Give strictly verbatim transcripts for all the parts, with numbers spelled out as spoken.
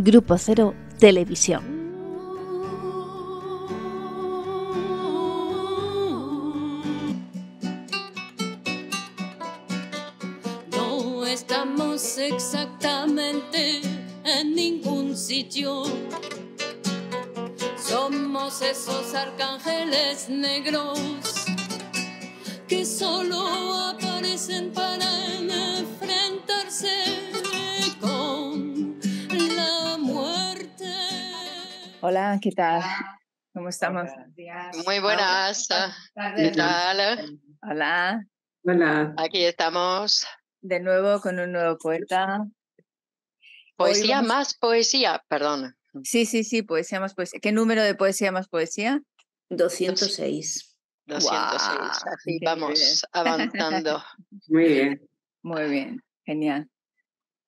Grupo Cero Televisión. No estamos exactamente en ningún sitio. Somos esos arcángeles negros que solo aparecen para enfrentarse con la muerte. Hola, ¿qué tal? ¿Cómo estamos? Buenos días. Muy buenas. Hola. ¿Qué tal? Hola. Hola. Aquí estamos. De nuevo con un nuevo poeta. Poesía vamos... más poesía, perdón. Sí, sí, sí, poesía más poesía. ¿Qué número de poesía más poesía? doscientos seis. doscientos seis, wow, así vamos avanzando. Muy bien. Muy bien, genial.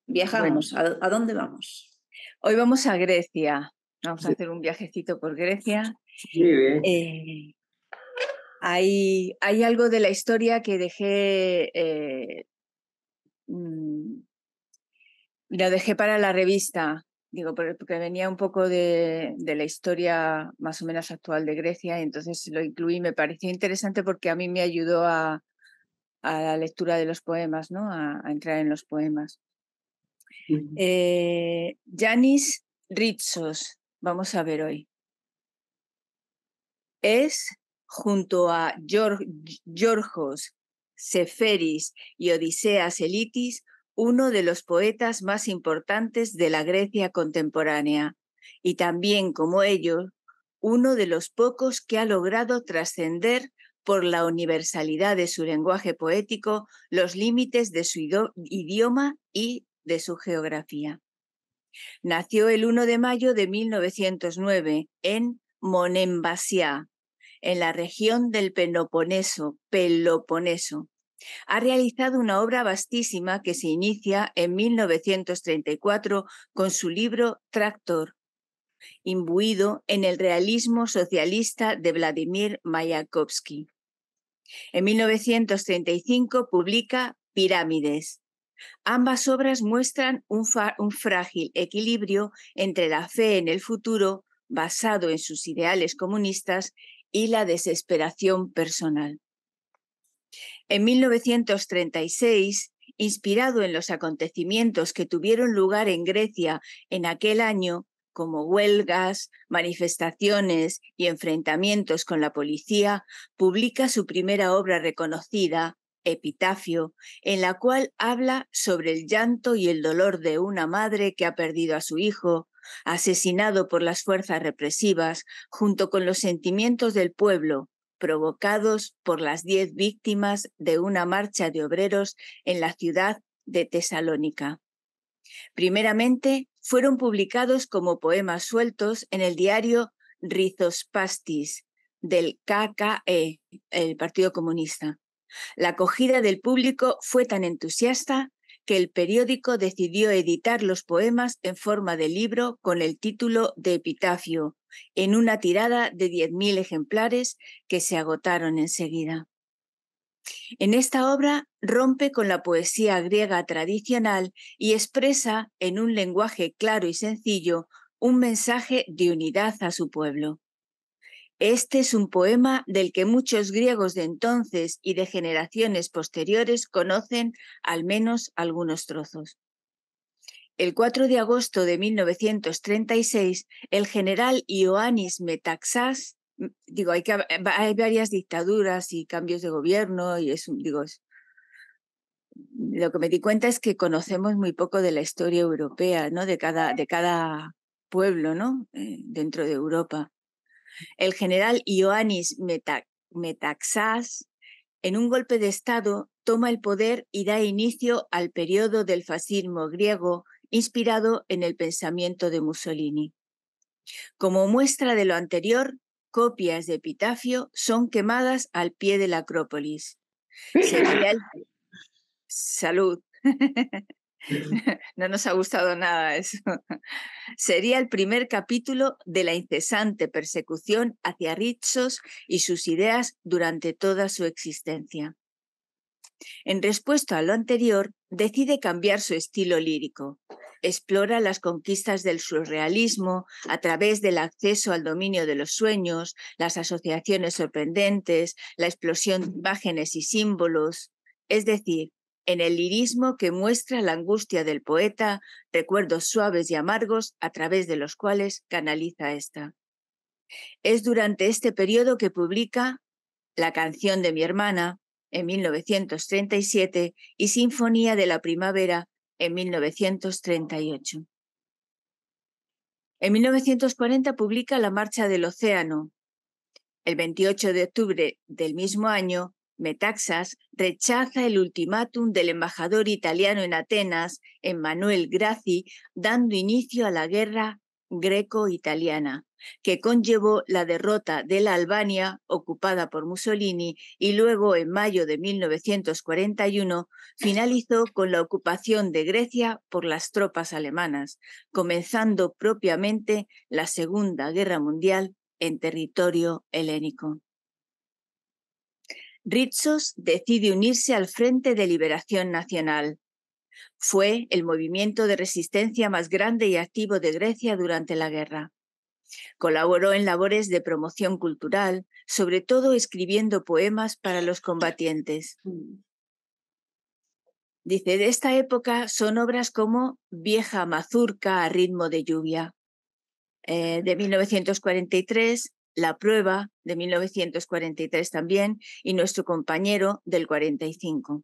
Viajamos, bueno. ¿A dónde vamos? Hoy vamos a Grecia. Vamos sí. a hacer un viajecito por Grecia. Muy bien. Eh, hay, hay algo de la historia que dejé... Eh, mmm, lo dejé para la revista. Digo, porque venía un poco de, de la historia más o menos actual de Grecia, y entonces lo incluí. Me pareció interesante porque a mí me ayudó a, a la lectura de los poemas, ¿no? A, a entrar en los poemas. Uh-huh. eh, Yannis Ritsos, vamos a ver hoy. Es, junto a Giorgos Seferis y Odiseas Elitis, uno de los poetas más importantes de la Grecia contemporánea, y también, como ellos, uno de los pocos que ha logrado trascender por la universalidad de su lenguaje poético los límites de su idioma y de su geografía. Nació el uno de mayo de mil novecientos nueve en Monemvasia, en la región del Peloponeso, Peloponeso. Ha realizado una obra vastísima que se inicia en mil novecientos treinta y cuatro con su libro Tractor, imbuido en el realismo socialista de Vladimir Mayakovsky. En mil novecientos treinta y cinco publica Pirámides. Ambas obras muestran un, un frágil equilibrio entre la fe en el futuro, basado en sus ideales comunistas, y la desesperación personal. En mil novecientos treinta y seis, inspirado en los acontecimientos que tuvieron lugar en Grecia en aquel año, como huelgas, manifestaciones y enfrentamientos con la policía, publica su primera obra reconocida, Epitafio, en la cual habla sobre el llanto y el dolor de una madre que ha perdido a su hijo, asesinado por las fuerzas represivas, junto con los sentimientos del pueblo, provocados por las diez víctimas de una marcha de obreros en la ciudad de Tesalónica. Primeramente, fueron publicados como poemas sueltos en el diario Rizospastis del K K E, el Partido Comunista. La acogida del público fue tan entusiasta que el periódico decidió editar los poemas en forma de libro con el título de Epitafio, en una tirada de diez mil ejemplares que se agotaron enseguida. En esta obra rompe con la poesía griega tradicional y expresa en un lenguaje claro y sencillo un mensaje de unidad a su pueblo. Este es un poema del que muchos griegos de entonces y de generaciones posteriores conocen al menos algunos trozos. El cuatro de agosto de mil novecientos treinta y seis, el general Ioannis Metaxas, digo, hay, que, hay varias dictaduras y cambios de gobierno, y es, digo, es, lo que me di cuenta es que conocemos muy poco de la historia europea, ¿no? De cada, de cada pueblo, ¿no? Eh, dentro de Europa. El general Ioannis Metaxas, en un golpe de Estado, toma el poder y da inicio al periodo del fascismo griego, inspirado en el pensamiento de Mussolini. Como muestra de lo anterior, copias de Epitafio son quemadas al pie de la Acrópolis. Sería el... Salud. No nos ha gustado nada eso. Sería el primer capítulo de la incesante persecución hacia Ritsos y sus ideas durante toda su existencia. En respuesta a lo anterior, decide cambiar su estilo lírico. explora las conquistas del surrealismo a través del acceso al dominio de los sueños, las asociaciones sorprendentes, la explosión de imágenes y símbolos, es decir, en el lirismo que muestra la angustia del poeta, recuerdos suaves y amargos a través de los cuales canaliza esta. Es durante este periodo que publica La canción de mi hermana, en mil novecientos treinta y siete, y Sinfonía de la Primavera, en mil novecientos treinta y ocho. En mil novecientos cuarenta publica La marcha del océano. El veintiocho de octubre del mismo año, Metaxas rechaza el ultimátum del embajador italiano en Atenas, Emmanuel Graci, dando inicio a la guerra greco-italiana, que conllevó la derrota de la Albania, ocupada por Mussolini, y luego, en mayo de mil novecientos cuarenta y uno, finalizó con la ocupación de Grecia por las tropas alemanas, comenzando propiamente la Segunda Guerra Mundial en territorio helénico. Ritsos decide unirse al Frente de Liberación Nacional. Fue el movimiento de resistencia más grande y activo de Grecia durante la guerra. Colaboró en labores de promoción cultural, sobre todo escribiendo poemas para los combatientes. Dice, de esta época son obras como Vieja mazurca a ritmo de lluvia, eh, de mil novecientos cuarenta y tres, La prueba, de mil novecientos cuarenta y tres también, y Nuestro compañero, del cuarenta y cinco.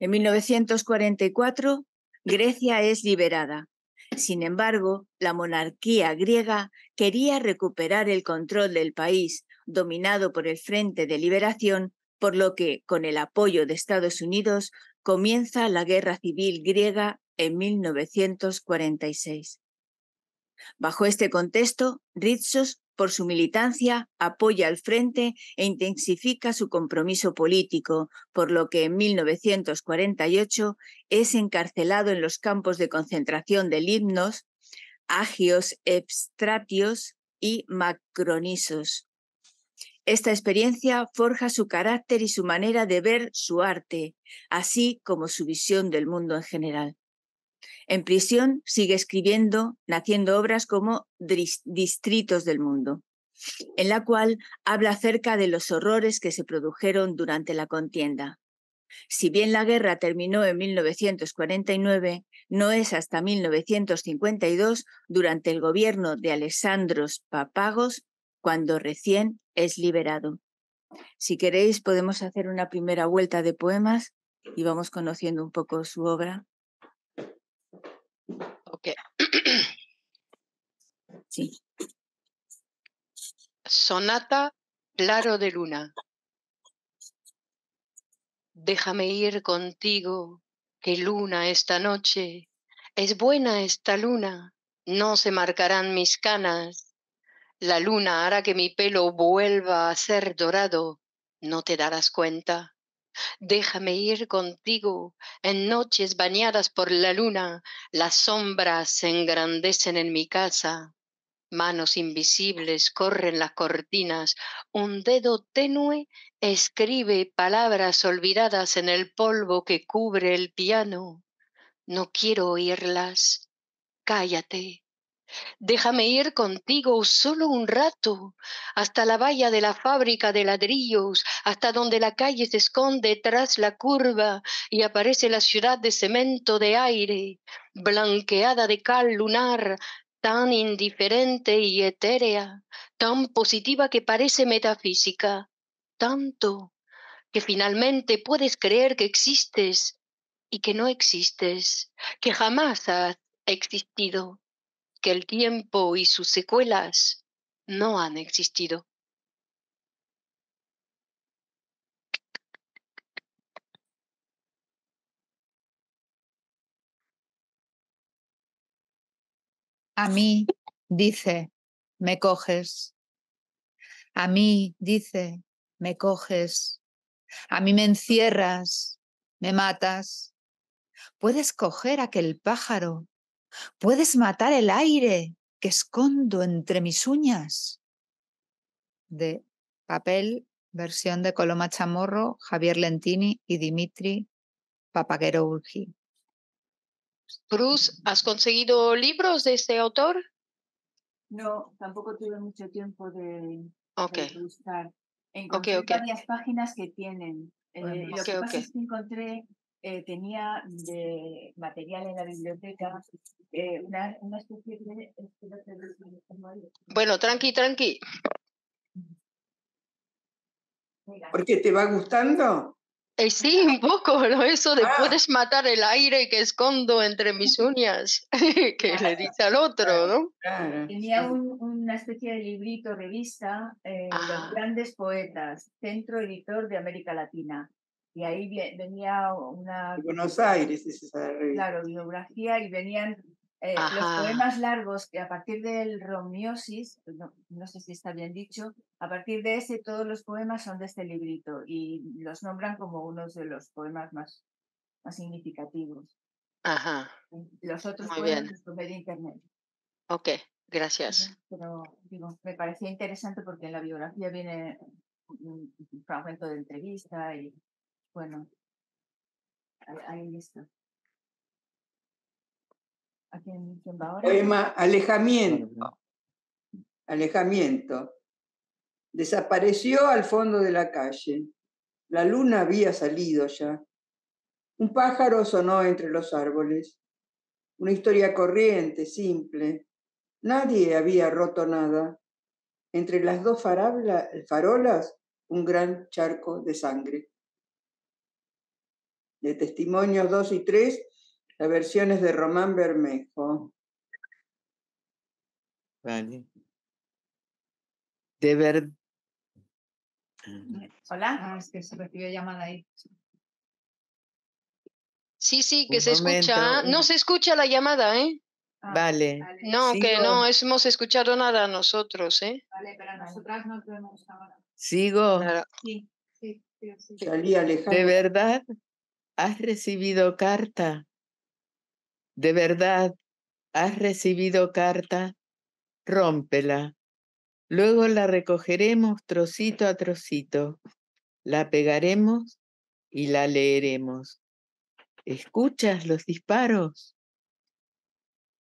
En mil novecientos cuarenta y cuatro, Grecia es liberada. Sin embargo, la monarquía griega quería recuperar el control del país, dominado por el Frente de Liberación, por lo que, con el apoyo de Estados Unidos, comienza la Guerra Civil griega en mil novecientos cuarenta y seis. Bajo este contexto, Ritsos, por su militancia, apoya al frente e intensifica su compromiso político, por lo que en mil novecientos cuarenta y ocho es encarcelado en los campos de concentración de Limnos, Agios Eustratios y Macronisos. Esta experiencia forja su carácter y su manera de ver su arte, así como su visión del mundo en general. En prisión sigue escribiendo, naciendo obras como Distritos del Mundo, en la cual habla acerca de los horrores que se produjeron durante la contienda. Si bien la guerra terminó en mil novecientos cuarenta y nueve, no es hasta mil novecientos cincuenta y dos, durante el gobierno de Alexandros Papagos, cuando recién es liberado. Si queréis, podemos hacer una primera vuelta de poemas y vamos conociendo un poco su obra. Ok. Sí. Sonata Claro de Luna. Déjame ir contigo, que luna esta noche, es buena esta luna, no se marcarán mis canas, la luna hará que mi pelo vuelva a ser dorado, no te darás cuenta. Déjame ir contigo, en noches bañadas por la luna, las sombras se engrandecen en mi casa. Manos invisibles corren las cortinas, un dedo tenue escribe palabras olvidadas en el polvo que cubre el piano. No quiero oírlas, cállate. Déjame ir contigo solo un rato, hasta la valla de la fábrica de ladrillos, hasta donde la calle se esconde tras la curva y aparece la ciudad de cemento de aire, blanqueada de cal lunar, tan indiferente y etérea, tan positiva que parece metafísica, tanto que finalmente puedes creer que existes y que no existes, que jamás has existido, que el tiempo y sus secuelas no han existido. A mí, dice, me coges. A mí, dice, me coges. A mí me encierras, me matas. Puedes coger aquel pájaro. Puedes matar el aire que escondo entre mis uñas. De papel, versión de Coloma Chamorro, Javier Lentini y Dimitri Papagueroglu. Cruz, ¿has conseguido libros de este autor? No, tampoco tuve mucho tiempo de, okay. de buscar. Encontré okay, okay. varias páginas que tienen. Bueno, eh, okay, lo que okay. pasa es que encontré, eh, tenía de material en la biblioteca, eh, una, una especie de... Bueno, tranqui, tranqui. Porque te va gustando. Eh, sí, un poco, ¿no? Eso de ah. puedes matar el aire que escondo entre mis uñas, que claro, le dice al otro, ¿no? Claro. Tenía un, una especie de librito, revista, eh, ah. Los grandes poetas, Centro Editor de América Latina. Y ahí venía una... De Buenos Aires es esa revista. Claro, bibliografía, y venían eh, los poemas largos que a partir del Romiosis, no, no sé si está bien dicho, a partir de ese todos los poemas son de este librito y los nombran como unos de los poemas más, más significativos. Ajá. Los otros muy poemas los tomé de internet. Ok, gracias. Pero digo, me parecía interesante porque en la biografía viene un fragmento de entrevista y bueno, ahí está. ¿A quién, quién va ahora? Poema Alejamiento. Alejamiento. Desapareció al fondo de la calle. La luna había salido ya. Un pájaro sonó entre los árboles. Una historia corriente, simple. Nadie había roto nada. Entre las dos farabla, farolas, un gran charco de sangre. De Testimonios dos y tres, las versiones de Román Bermejo. Vale. De ver... Hola. Ah, es que se recibió llamada ahí. Sí, sí, que un se momento. Escucha. No se escucha la llamada, ¿eh? Ah, vale. vale. No, Sigo. que no hemos escuchado nada nosotros, ¿eh? Vale, pero nosotras no tenemos ahora. Sigo. Claro. Sí, sí, sí, sí. Salí, Alejandro. ¿De verdad has recibido carta? ¿De verdad has recibido carta? Rómpela. Luego la recogeremos trocito a trocito, la pegaremos y la leeremos. ¿Escuchas los disparos?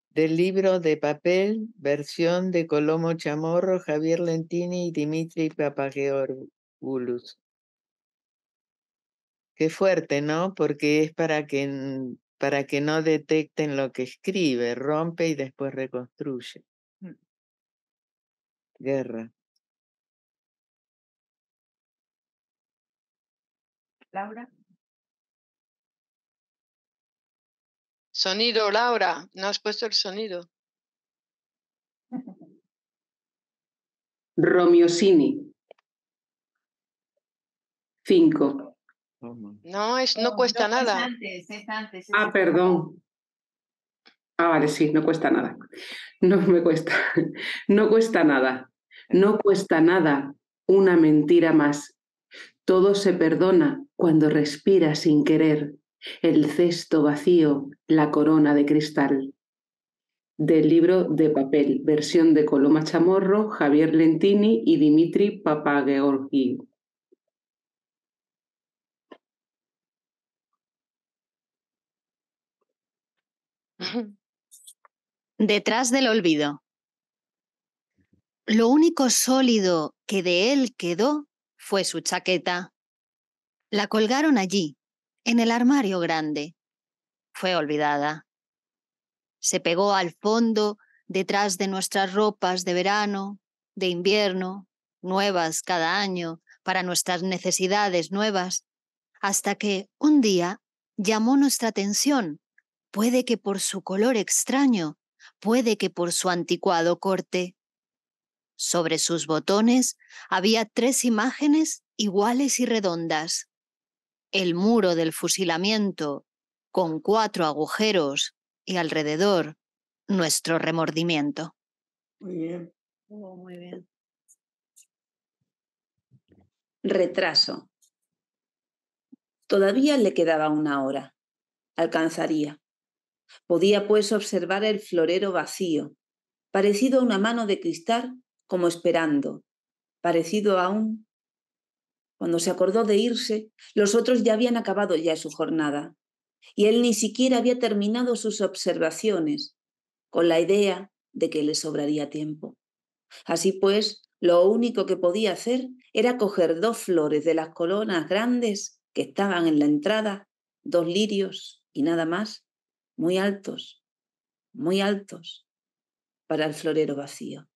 Del libro de papel, versión de Coloma Chamorro, Javier Lentini y Dimitri Papageorgulus. Qué fuerte, ¿no? Porque es para que... para que no detecten lo que escribe, rompe y después reconstruye. Guerra. Laura. Sonido, Laura. No has puesto el sonido. Romiosini. Cinco. No, es, no cuesta no, no, nada. Es antes, es antes, es ah, antes. Perdón. Ah, vale, sí, no cuesta nada. No me cuesta. No cuesta nada. No cuesta nada. Una mentira más. Todo se perdona cuando respira sin querer. El cesto vacío, la corona de cristal. Del libro de papel, versión de Coloma Chamorro, Javier Lentini y Dimitri Papageorgiou. Detrás del olvido. Lo único sólido que de él quedó fue su chaqueta. La colgaron allí, en el armario grande. Fue olvidada. Se pegó al fondo, detrás de nuestras ropas de verano, de invierno, nuevas cada año, para nuestras necesidades nuevas, hasta que un día llamó nuestra atención. Puede que por su color extraño, puede que por su anticuado corte. Sobre sus botones había tres imágenes iguales y redondas. El muro del fusilamiento, con cuatro agujeros, y alrededor, nuestro remordimiento. Muy bien. Oh, muy bien. Retraso. Todavía le quedaba una hora. Alcanzaría. Podía, pues, observar el florero vacío, parecido a una mano de cristal, como esperando, parecido a un... Cuando se acordó de irse, los otros ya habían acabado ya su jornada. y él ni siquiera había terminado sus observaciones, con la idea de que le sobraría tiempo. Así pues, lo único que podía hacer era coger dos flores de las coronas grandes que estaban en la entrada, dos lirios y nada más, muy altos, muy altos, para el florero vacío.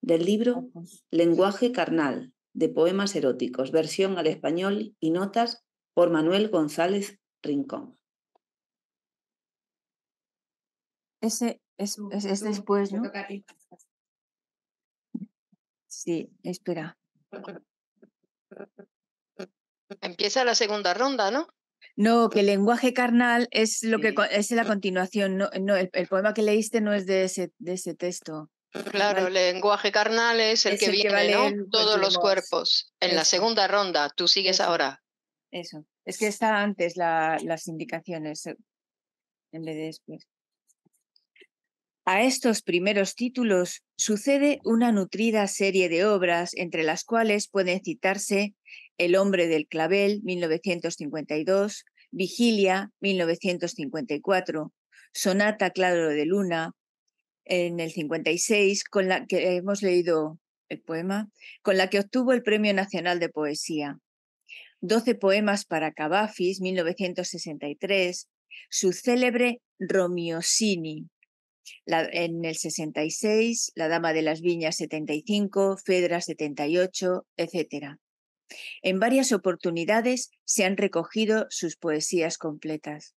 Del libro Lenguaje carnal, de poemas eróticos, versión al español y notas por Manuel González Rincón. Ese es, es, es después, ¿no? Sí, espera. Empieza la segunda ronda, ¿no? No, que el lenguaje carnal es lo que es la continuación. No, no, el, el poema que leíste no es de ese, de ese texto. Claro, el lenguaje carnal es el es que el viene, que vale, ¿no? El, todos el los cuerpos. En eso. La segunda ronda, tú sigues eso. Ahora. Eso, es que está antes la, las indicaciones, en vez de después. A estos primeros títulos sucede una nutrida serie de obras, entre las cuales pueden citarse El hombre del clavel, mil novecientos cincuenta y dos, Vigilia, mil novecientos cincuenta y cuatro, Sonata Claro de Luna, en el cincuenta y seis, con la que hemos leído el poema, con la que obtuvo el Premio Nacional de Poesía. doce poemas para Cavafis, mil novecientos sesenta y tres, su célebre Romiosini, la, en el sesenta y seis, La Dama de las Viñas, setenta y cinco, Fedra, setenta y ocho, etcétera. En varias oportunidades se han recogido sus poesías completas.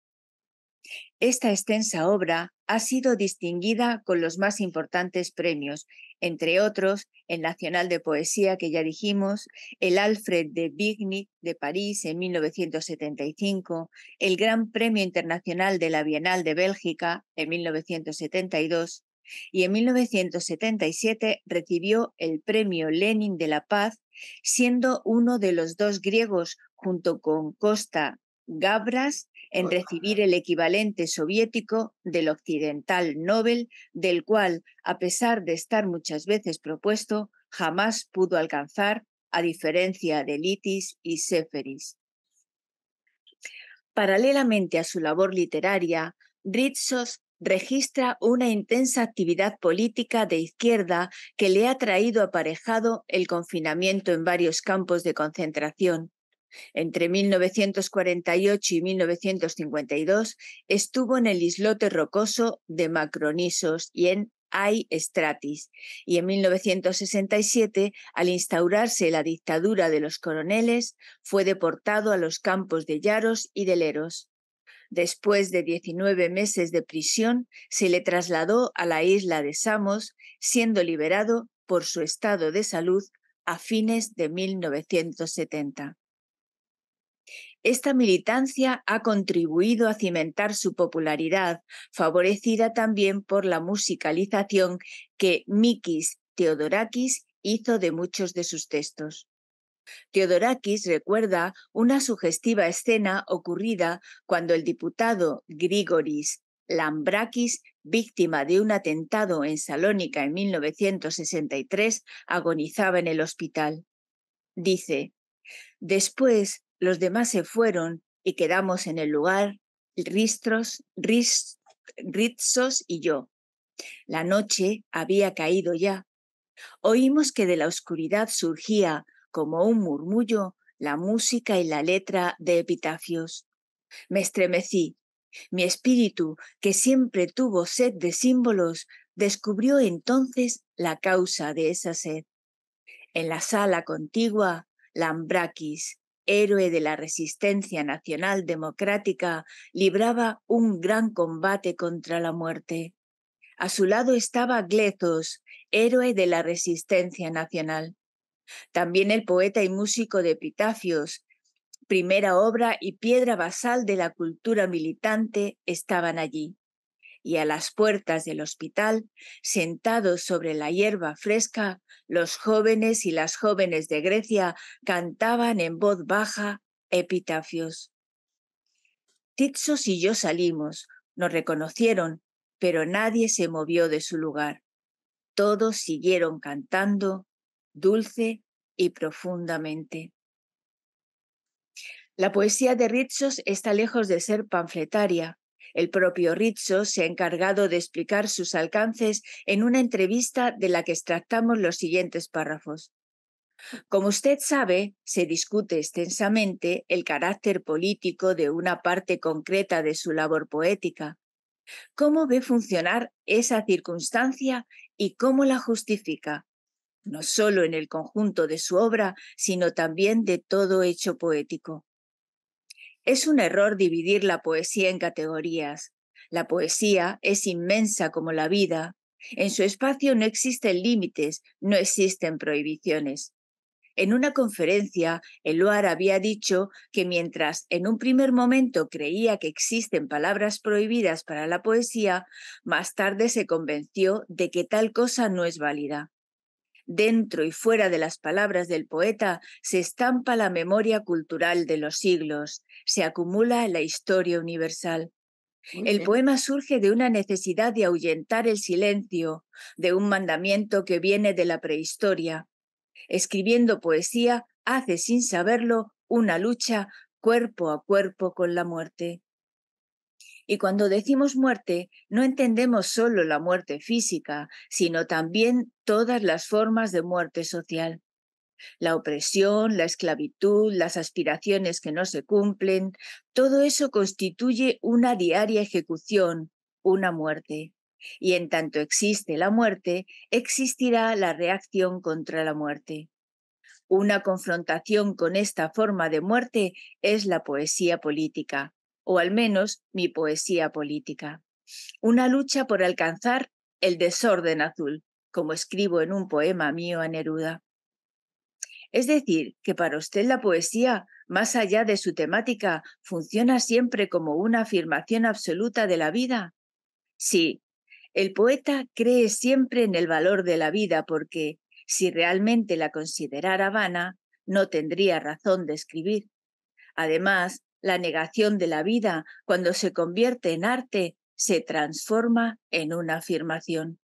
Esta extensa obra ha sido distinguida con los más importantes premios, entre otros el Nacional de Poesía, que ya dijimos, el Alfred de Vigny de París en mil novecientos setenta y cinco, el Gran Premio Internacional de la Bienal de Bélgica en mil novecientos setenta y dos y en mil novecientos setenta y siete recibió el Premio Lenin de la Paz, siendo uno de los dos griegos junto con Costa Gavras en recibir el equivalente soviético del occidental Nobel, del cual, a pesar de estar muchas veces propuesto, jamás pudo alcanzar, a diferencia de Elitis y Seferis. Paralelamente a su labor literaria, Ritsos registra una intensa actividad política de izquierda que le ha traído aparejado el confinamiento en varios campos de concentración. Entre mil novecientos cuarenta y ocho y mil novecientos cincuenta y dos estuvo en el islote rocoso de Macronisos y en Ai Stratis, y en mil novecientos sesenta y siete, al instaurarse la dictadura de los coroneles, fue deportado a los campos de Yaros y de Leros. Después de diecinueve meses de prisión, se le trasladó a la isla de Samos, siendo liberado por su estado de salud a fines de mil novecientos setenta. Esta militancia ha contribuido a cimentar su popularidad, favorecida también por la musicalización que Mikis Theodorakis hizo de muchos de sus textos. Theodorakis recuerda una sugestiva escena ocurrida cuando el diputado Grigoris Lambrakis, víctima de un atentado en Salónica en mil novecientos sesenta y tres, agonizaba en el hospital. Dice: después los demás se fueron y quedamos en el lugar Ritsos, Ritsos y yo. La noche había caído ya. Oímos que de la oscuridad surgía, como un murmullo, la música y la letra de epitafios. Me estremecí. Mi espíritu, que siempre tuvo sed de símbolos, descubrió entonces la causa de esa sed. En la sala contigua, Lambrakis, héroe de la resistencia nacional democrática, libraba un gran combate contra la muerte. A su lado estaba Glezos, héroe de la resistencia nacional. También el poeta y músico de Epitafios, primera obra y piedra basal de la cultura militante, estaban allí. Y a las puertas del hospital, sentados sobre la hierba fresca, los jóvenes y las jóvenes de Grecia cantaban en voz baja epitafios. Ritsos y yo salimos, nos reconocieron, pero nadie se movió de su lugar. Todos siguieron cantando, dulce y profundamente. La poesía de Ritsos está lejos de ser panfletaria. El propio Ritsos se ha encargado de explicar sus alcances en una entrevista de la que extractamos los siguientes párrafos. Como usted sabe, se discute extensamente el carácter político de una parte concreta de su labor poética. ¿Cómo ve funcionar esa circunstancia y cómo la justifica? No solo en el conjunto de su obra, sino también de todo hecho poético. Es un error dividir la poesía en categorías. La poesía es inmensa como la vida. En su espacio no existen límites, no existen prohibiciones. En una conferencia, Eluard había dicho que mientras en un primer momento creía que existen palabras prohibidas para la poesía, más tarde se convenció de que tal cosa no es válida. Dentro y fuera de las palabras del poeta se estampa la memoria cultural de los siglos, se acumula la historia universal. El poema surge de una necesidad de ahuyentar el silencio, de un mandamiento que viene de la prehistoria. Escribiendo poesía, hace sin saberlo una lucha cuerpo a cuerpo con la muerte. Y cuando decimos muerte, no entendemos solo la muerte física, sino también todas las formas de muerte social. La opresión, la esclavitud, las aspiraciones que no se cumplen, todo eso constituye una diaria ejecución, una muerte. Y en tanto existe la muerte, existirá la reacción contra la muerte. Una confrontación con esta forma de muerte es la poesía política, o al menos mi poesía política. Una lucha por alcanzar el desorden azul, como escribo en un poema mío a Neruda. Es decir, que para usted la poesía, más allá de su temática, funciona siempre como una afirmación absoluta de la vida. Sí, el poeta cree siempre en el valor de la vida porque, si realmente la considerara vana, no tendría razón de escribir. Además, la negación de la vida, cuando se convierte en arte, se transforma en una afirmación.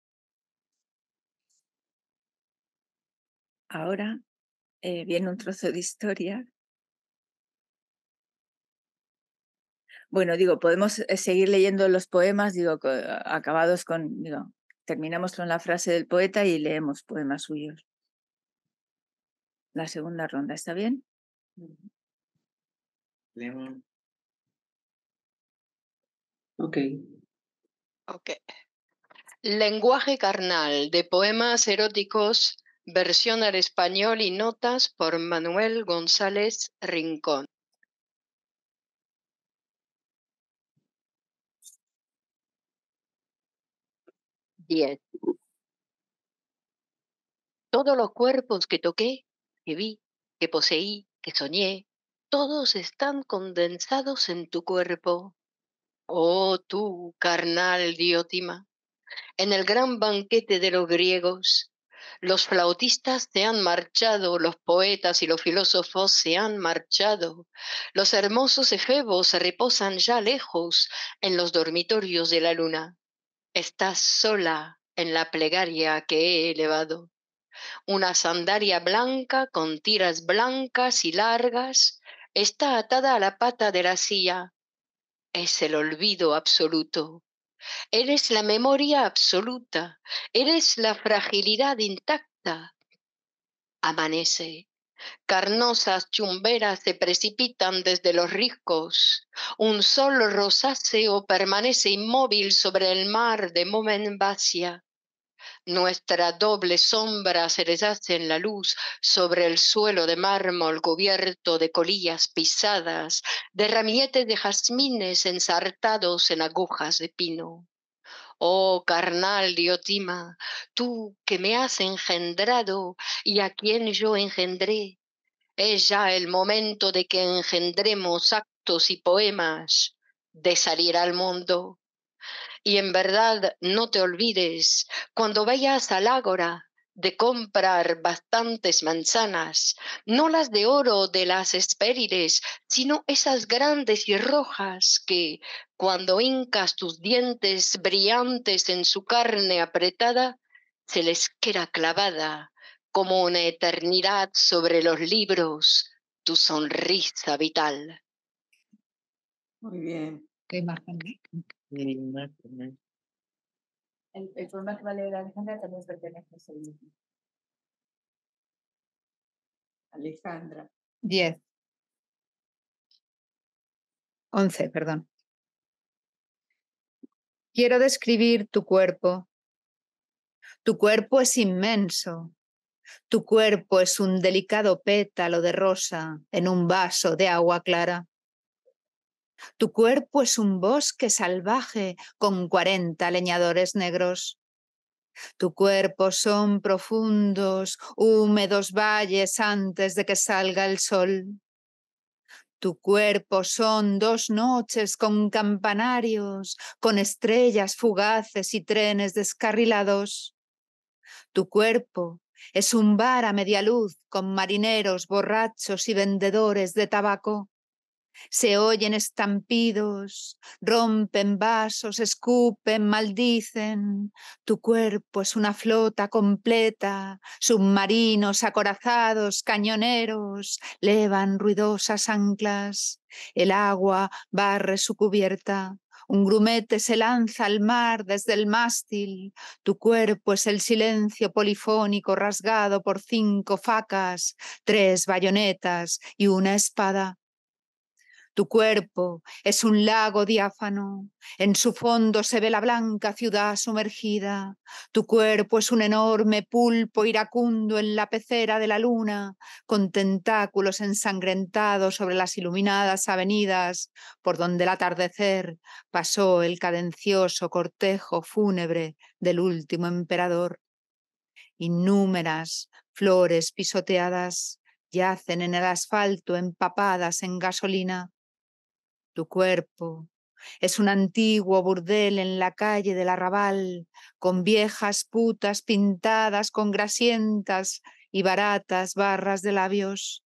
Ahora... Eh, viene un trozo de historia. Bueno, digo, podemos seguir leyendo los poemas, digo, acabados con, digo, terminamos con la frase del poeta y leemos poemas suyos. La segunda ronda, ¿está bien? Leemos. Ok. Ok. Lenguaje carnal de poemas eróticos. Versión al español y notas por Manuel González Rincón. diez. Todos los cuerpos que toqué, que vi, que poseí, que soñé, todos están condensados en tu cuerpo. Oh tú, carnal Diotima, en el gran banquete de los griegos, los flautistas se han marchado, los poetas y los filósofos se han marchado. Los hermosos efebos se reposan ya lejos en los dormitorios de la luna. Estás sola en la plegaria que he elevado. Una sandalia blanca con tiras blancas y largas está atada a la pata de la silla. Es el olvido absoluto. Eres la memoria absoluta, eres la fragilidad intacta. Amanece, carnosas chumberas se precipitan desde los riscos. Un sol rosáceo permanece inmóvil sobre el mar de Monemvasia. Nuestra doble sombra se deshace en la luz sobre el suelo de mármol cubierto de colillas pisadas, de ramilletes de jazmines ensartados en agujas de pino. Oh carnal Diotima, tú que me has engendrado y a quien yo engendré, es ya el momento de que engendremos actos y poemas, de salir al mundo. Y en verdad no te olvides, cuando vayas al ágora, de comprar bastantes manzanas, no las de oro de las Hespérides, sino esas grandes y rojas que, cuando hincas tus dientes brillantes en su carne apretada, se les queda clavada como una eternidad sobre los libros tu sonrisa vital. Muy bien. ¿Qué imagen? ¿Qué imagen? El, el poema que va a leer Alejandra también pertenece a ese libro. Alejandra. Diez. Once, perdón. Quiero describir tu cuerpo. Tu cuerpo es inmenso. Tu cuerpo es un delicado pétalo de rosa en un vaso de agua clara. Tu cuerpo es un bosque salvaje con cuarenta leñadores negros. Tu cuerpo son profundos, húmedos valles antes de que salga el sol. Tu cuerpo son dos noches con campanarios, con estrellas fugaces y trenes descarrilados. Tu cuerpo es un bar a media luz con marineros, borrachos y vendedores de tabaco. Se oyen estampidos, rompen vasos, escupen, maldicen. Tu cuerpo es una flota completa, submarinos, acorazados, cañoneros, levan ruidosas anclas. El agua barre su cubierta, un grumete se lanza al mar desde el mástil. Tu cuerpo es el silencio polifónico rasgado por cinco facas, tres bayonetas y una espada. Tu cuerpo es un lago diáfano, en su fondo se ve la blanca ciudad sumergida. Tu cuerpo es un enorme pulpo iracundo en la pecera de la luna, con tentáculos ensangrentados sobre las iluminadas avenidas por donde el atardecer pasó el cadencioso cortejo fúnebre del último emperador. Innúmeras flores pisoteadas yacen en el asfalto empapadas en gasolina. Tu cuerpo es un antiguo burdel en la calle del Arrabal, con viejas putas pintadas con grasientas y baratas barras de labios.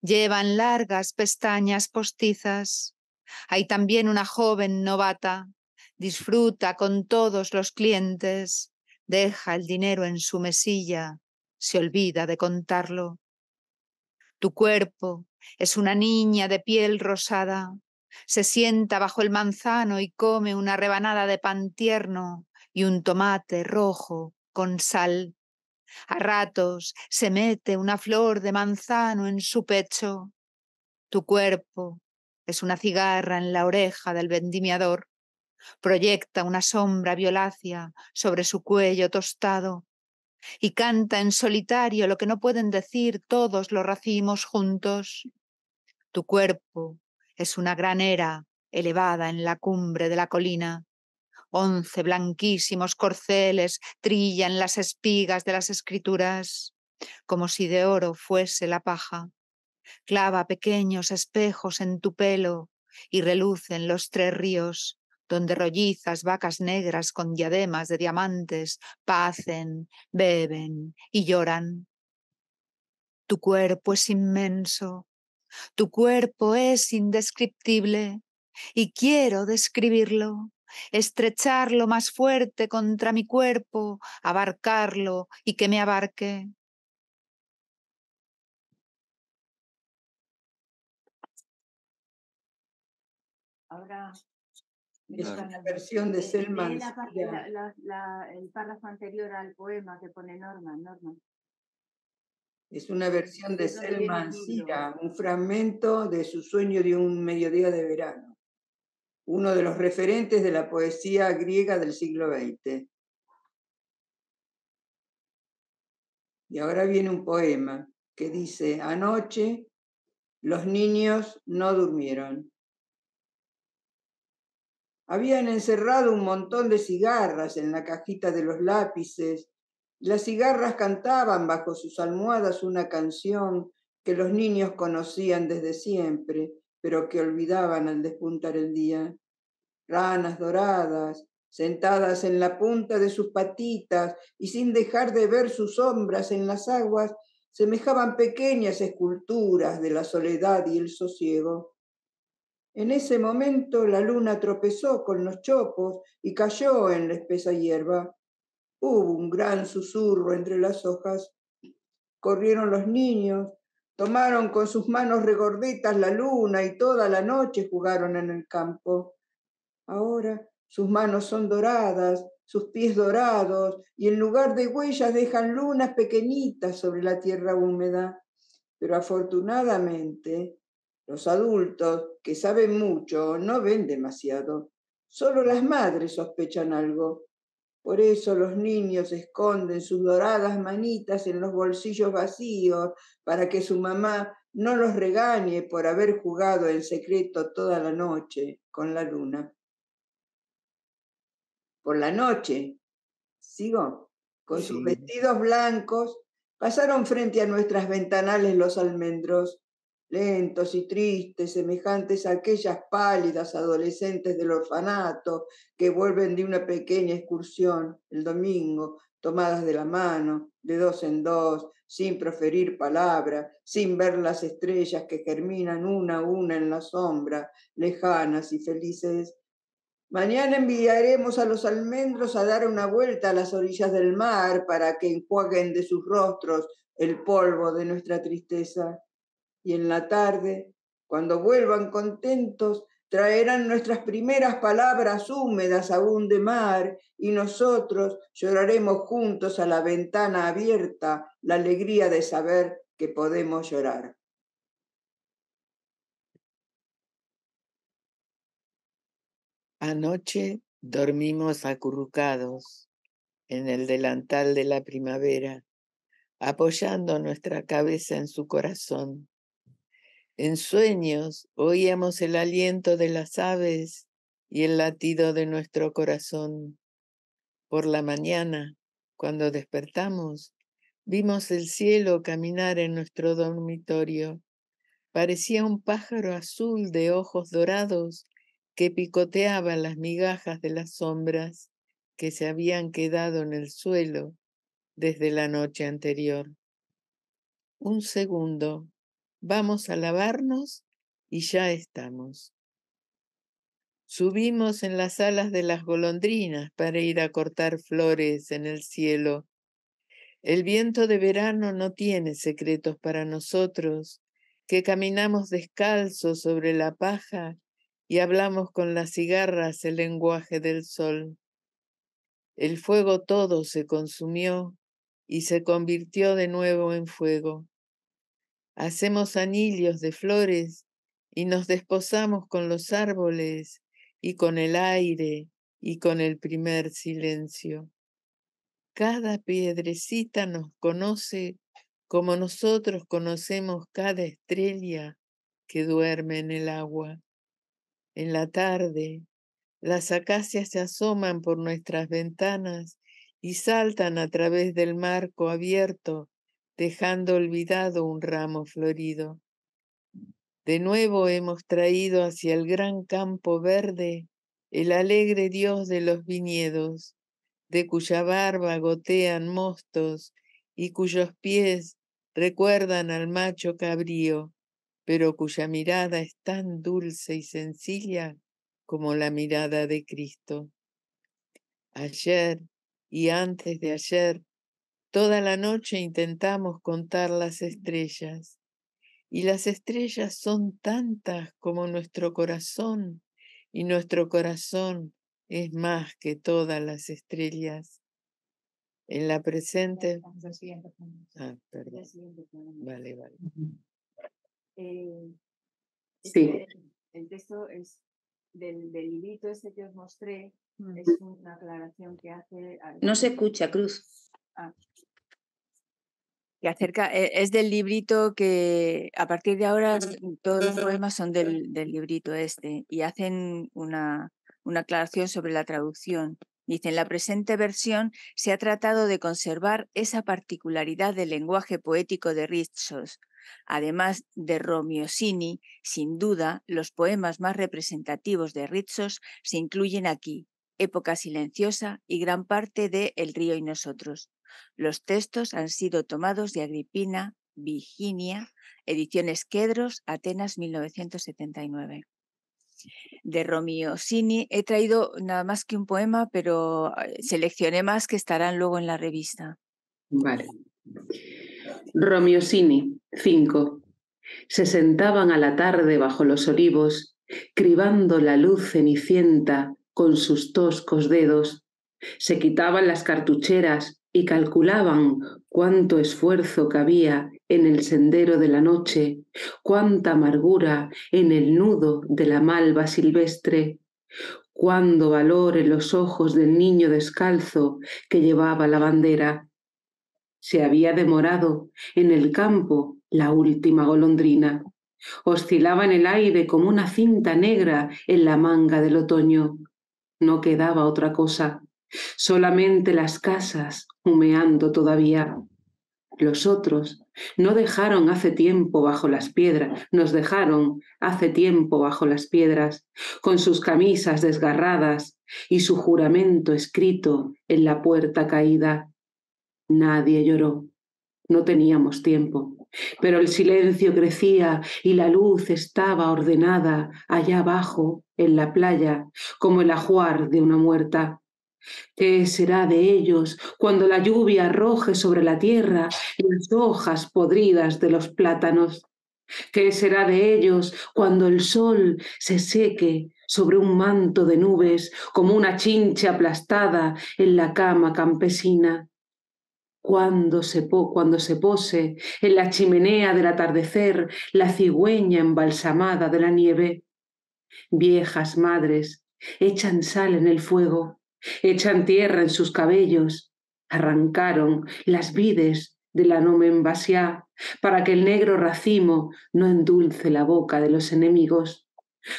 Llevan largas pestañas postizas. Hay también una joven novata. Disfruta con todos los clientes. Deja el dinero en su mesilla. Se olvida de contarlo. Tu cuerpo es una niña de piel rosada. Se sienta bajo el manzano y come una rebanada de pan tierno y un tomate rojo con sal. A ratos se mete una flor de manzano en su pecho. Tu cuerpo es una cigarra en la oreja del vendimiador. Proyecta una sombra violácea sobre su cuello tostado y canta en solitario lo que no pueden decir todos los racimos juntos. Tu cuerpo es una granera elevada en la cumbre de la colina. Once blanquísimos corceles trillan las espigas de las escrituras, como si de oro fuese la paja. Clava pequeños espejos en tu pelo y relucen los tres ríos, donde rollizas vacas negras con diademas de diamantes pacen, beben y lloran. Tu cuerpo es inmenso. Tu cuerpo es indescriptible y quiero describirlo, estrecharlo más fuerte contra mi cuerpo, abarcarlo y que me abarque. Ahora es una versión de Selman. El párrafo anterior al poema que pone Norman, Norman. Es una versión de Selma Ansira, un fragmento de su sueño de un mediodía de verano, uno de los referentes de la poesía griega del siglo veinte. Y ahora viene un poema que dice: anoche los niños no durmieron. Habían encerrado un montón de cigarras en la cajita de los lápices. Las cigarras cantaban bajo sus almohadas una canción que los niños conocían desde siempre, pero que olvidaban al despuntar el día. Ranas doradas, sentadas en la punta de sus patitas y sin dejar de ver sus sombras en las aguas, semejaban pequeñas esculturas de la soledad y el sosiego. En ese momento la luna tropezó con los chopos y cayó en la espesa hierba. Hubo un gran susurro entre las hojas. Corrieron los niños, Tomaron con sus manos regordetas la luna y toda la noche jugaron en el campo. Ahora sus manos son doradas, sus pies dorados, y en lugar de huellas dejan lunas pequeñitas sobre la tierra húmeda. Pero afortunadamente, los adultos, que saben mucho, no ven demasiado. Solo las madres sospechan algo. Por eso los niños esconden sus doradas manitas en los bolsillos vacíos para que su mamá no los regañe por haber jugado en secreto toda la noche con la luna. Por la noche, sigo, con sí. sus vestidos blancos, pasaron frente a nuestras ventanales los almendros, lentos y tristes, semejantes a aquellas pálidas adolescentes del orfanato que vuelven de una pequeña excursión el domingo, tomadas de la mano, de dos en dos, sin proferir palabra, sin ver las estrellas que germinan una a una en la sombra, lejanas y felices. Mañana enviaremos a los almendros a dar una vuelta a las orillas del mar para que enjuaguen de sus rostros el polvo de nuestra tristeza. Y en la tarde, cuando vuelvan contentos, traerán nuestras primeras palabras húmedas aún de mar, y nosotros lloraremos juntos a la ventana abierta la alegría de saber que podemos llorar. Anoche dormimos acurrucados en el delantal de la primavera, apoyando nuestra cabeza en su corazón. En sueños oíamos el aliento de las aves y el latido de nuestro corazón. Por la mañana, cuando despertamos, vimos el cielo caminar en nuestro dormitorio. Parecía un pájaro azul de ojos dorados que picoteaba las migajas de las sombras que se habían quedado en el suelo desde la noche anterior. Un segundo. Vamos a lavarnos y ya estamos. Subimos en las alas de las golondrinas para ir a cortar flores en el cielo. El viento de verano no tiene secretos para nosotros, que caminamos descalzos sobre la paja y hablamos con las cigarras el lenguaje del sol. El fuego todo se consumió y se convirtió de nuevo en fuego. Hacemos anillos de flores y nos desposamos con los árboles y con el aire y con el primer silencio. Cada piedrecita nos conoce como nosotros conocemos cada estrella que duerme en el agua. En la tarde, las acacias se asoman por nuestras ventanas y saltan a través del marco abierto, dejando olvidado un ramo florido. De nuevo hemos traído hacia el gran campo verde el alegre dios de los viñedos, de cuya barba gotean mostos y cuyos pies recuerdan al macho cabrío, pero cuya mirada es tan dulce y sencilla como la mirada de Cristo. Ayer y antes de ayer, toda la noche intentamos contar las estrellas, y las estrellas son tantas como nuestro corazón, y nuestro corazón es más que todas las estrellas. En la presente... Ah, perdón. Vale, vale. Eh, este, sí. El texto es del, del librito este que os mostré, es una aclaración que hace... Al... No se escucha, Cruz. Ah. Y acerca, es del librito que a partir de ahora todos los poemas son del, del librito este y hacen una, una aclaración sobre la traducción. Dicen, la presente versión se ha tratado de conservar esa particularidad del lenguaje poético de Ritsos. Además de Romiosini, sin duda, los poemas más representativos de Ritsos se incluyen aquí, Época silenciosa y gran parte de El río y nosotros. Los textos han sido tomados de Agripina, Virginia, ediciones Quedros, Atenas, mil novecientos setenta y nueve. De Romiosini he traído nada más que un poema, pero seleccioné más que estarán luego en la revista. Vale. Romiosini, cinco. Se sentaban a la tarde bajo los olivos, cribando la luz cenicienta con sus toscos dedos. Se quitaban las cartucheras y calculaban cuánto esfuerzo cabía en el sendero de la noche, cuánta amargura en el nudo de la malva silvestre, cuánto valor en los ojos del niño descalzo que llevaba la bandera. Se había demorado en el campo la última golondrina. Oscilaba en el aire como una cinta negra en la manga del otoño. No quedaba otra cosa, solamente las casas humeando todavía. Los otros no dejaron hace tiempo bajo las piedras, nos dejaron hace tiempo bajo las piedras, con sus camisas desgarradas y su juramento escrito en la puerta caída. Nadie lloró, no teníamos tiempo, pero el silencio crecía y la luz estaba ordenada allá abajo en la playa como el ajuar de una muerta. ¿Qué será de ellos cuando la lluvia arroje sobre la tierra las hojas podridas de los plátanos? ¿Qué será de ellos cuando el sol se seque sobre un manto de nubes como una chinche aplastada en la cama campesina? Cuando se, po cuando se pose en la chimenea del atardecer la cigüeña embalsamada de la nieve. Viejas madres echan sal en el fuego, echan tierra en sus cabellos, arrancaron las vides de la Monemvasia para que el negro racimo no endulce la boca de los enemigos.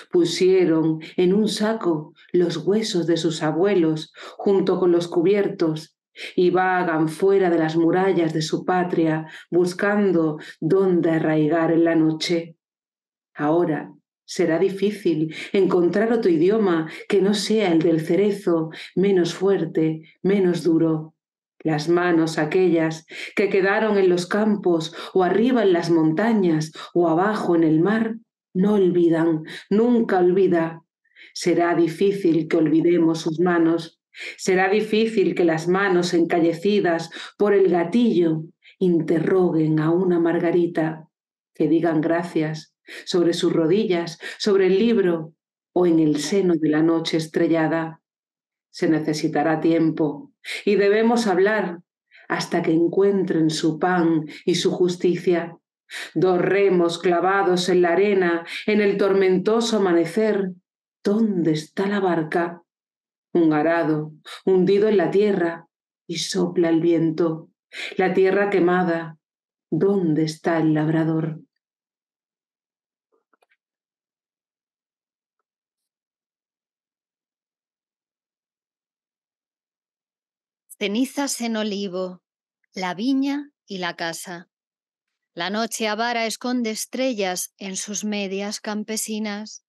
Pusieron en un saco los huesos de sus abuelos junto con los cubiertos y vagan fuera de las murallas de su patria buscando dónde arraigar en la noche. Ahora será difícil encontrar otro idioma que no sea el del cerezo, menos fuerte, menos duro. Las manos aquellas que quedaron en los campos o arriba en las montañas o abajo en el mar, no olvidan, nunca olvida. Será difícil que olvidemos sus manos. Será difícil que las manos encallecidas por el gatillo interroguen a una margarita, que digan gracias sobre sus rodillas, sobre el libro o en el seno de la noche estrellada. Se necesitará tiempo y debemos hablar hasta que encuentren su pan y su justicia. Dos remos clavados en la arena, en el tormentoso amanecer. ¿Dónde está la barca? Un arado hundido en la tierra y sopla el viento. La tierra quemada. ¿Dónde está el labrador? Cenizas en olivo, la viña y la casa. La noche avara esconde estrellas en sus medias campesinas.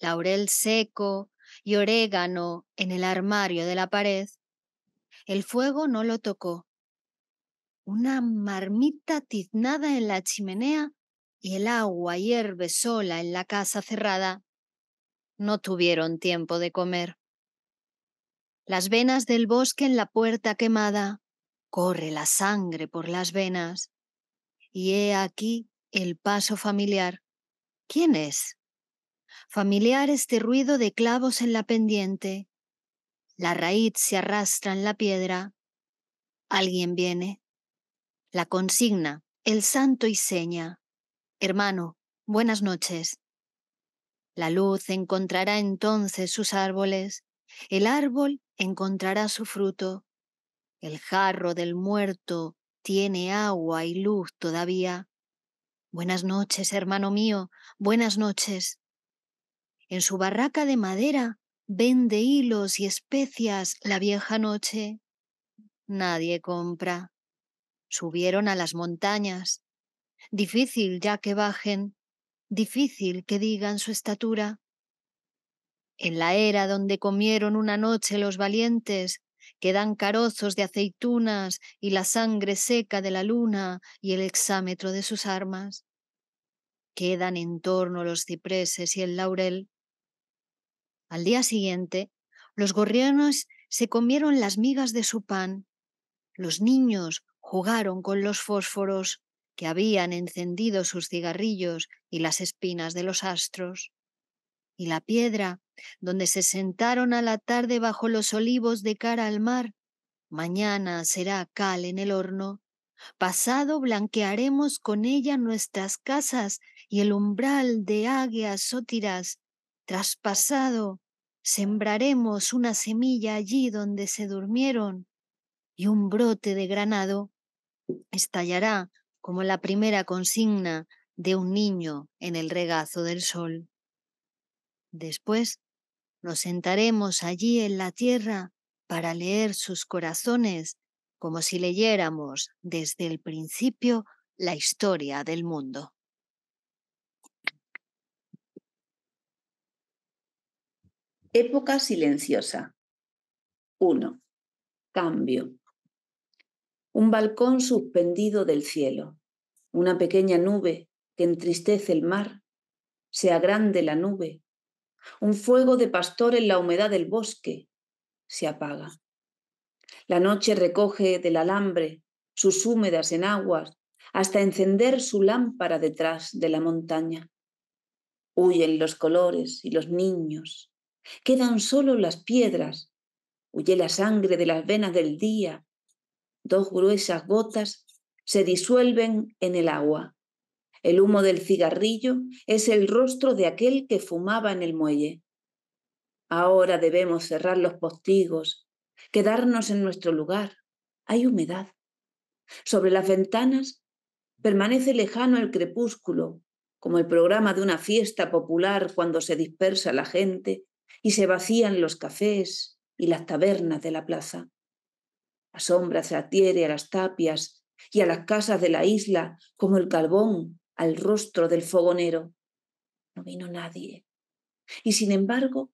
Laurel seco y orégano en el armario de la pared. El fuego no lo tocó. Una marmita tiznada en la chimenea y el agua hierve sola en la casa cerrada. No tuvieron tiempo de comer. Las venas del bosque en la puerta quemada, corre la sangre por las venas. Y he aquí el paso familiar. ¿Quién es? Familiar este ruido de clavos en la pendiente. La raíz se arrastra en la piedra. Alguien viene. La consigna, el santo y seña. Hermano, buenas noches. La luz encontrará entonces sus árboles. El árbol encontrará su fruto. El jarro del muerto tiene agua y luz todavía. Buenas noches, hermano mío, buenas noches. En su barraca de madera vende hilos y especias la vieja noche. Nadie compra. Subieron a las montañas. Difícil ya que bajen, difícil que digan su estatura. En la era donde comieron una noche los valientes, quedan carozos de aceitunas y la sangre seca de la luna y el hexámetro de sus armas. Quedan en torno los cipreses y el laurel. Al día siguiente, los gorriones se comieron las migas de su pan. Los niños jugaron con los fósforos que habían encendido sus cigarrillos y las espinas de los astros, y la piedra donde se sentaron a la tarde bajo los olivos de cara al mar, mañana será cal en el horno, pasado blanquearemos con ella nuestras casas y el umbral de águeas sótiras, traspasado sembraremos una semilla allí donde se durmieron, y un brote de granado estallará como la primera consigna de un niño en el regazo del sol. Después nos sentaremos allí en la tierra para leer sus corazones, como si leyéramos desde el principio la historia del mundo. Época silenciosa. uno. Cambio. Un balcón suspendido del cielo. Una pequeña nube que entristece el mar. Se agrande la nube. Un fuego de pastor en la humedad del bosque. Se apaga. La noche recoge del alambre sus húmedas enaguas hasta encender su lámpara detrás de la montaña. Huyen los colores y los niños. Quedan solo las piedras. Huye la sangre de las venas del día. Dos gruesas gotas se disuelven en el agua. El humo del cigarrillo es el rostro de aquel que fumaba en el muelle. Ahora debemos cerrar los postigos, quedarnos en nuestro lugar. Hay humedad. Sobre las ventanas permanece lejano el crepúsculo, como el programa de una fiesta popular cuando se dispersa la gente y se vacían los cafés y las tabernas de la plaza. La sombra se adhiere a las tapias y a las casas de la isla como el carbón al rostro del fogonero. No vino nadie. Y sin embargo,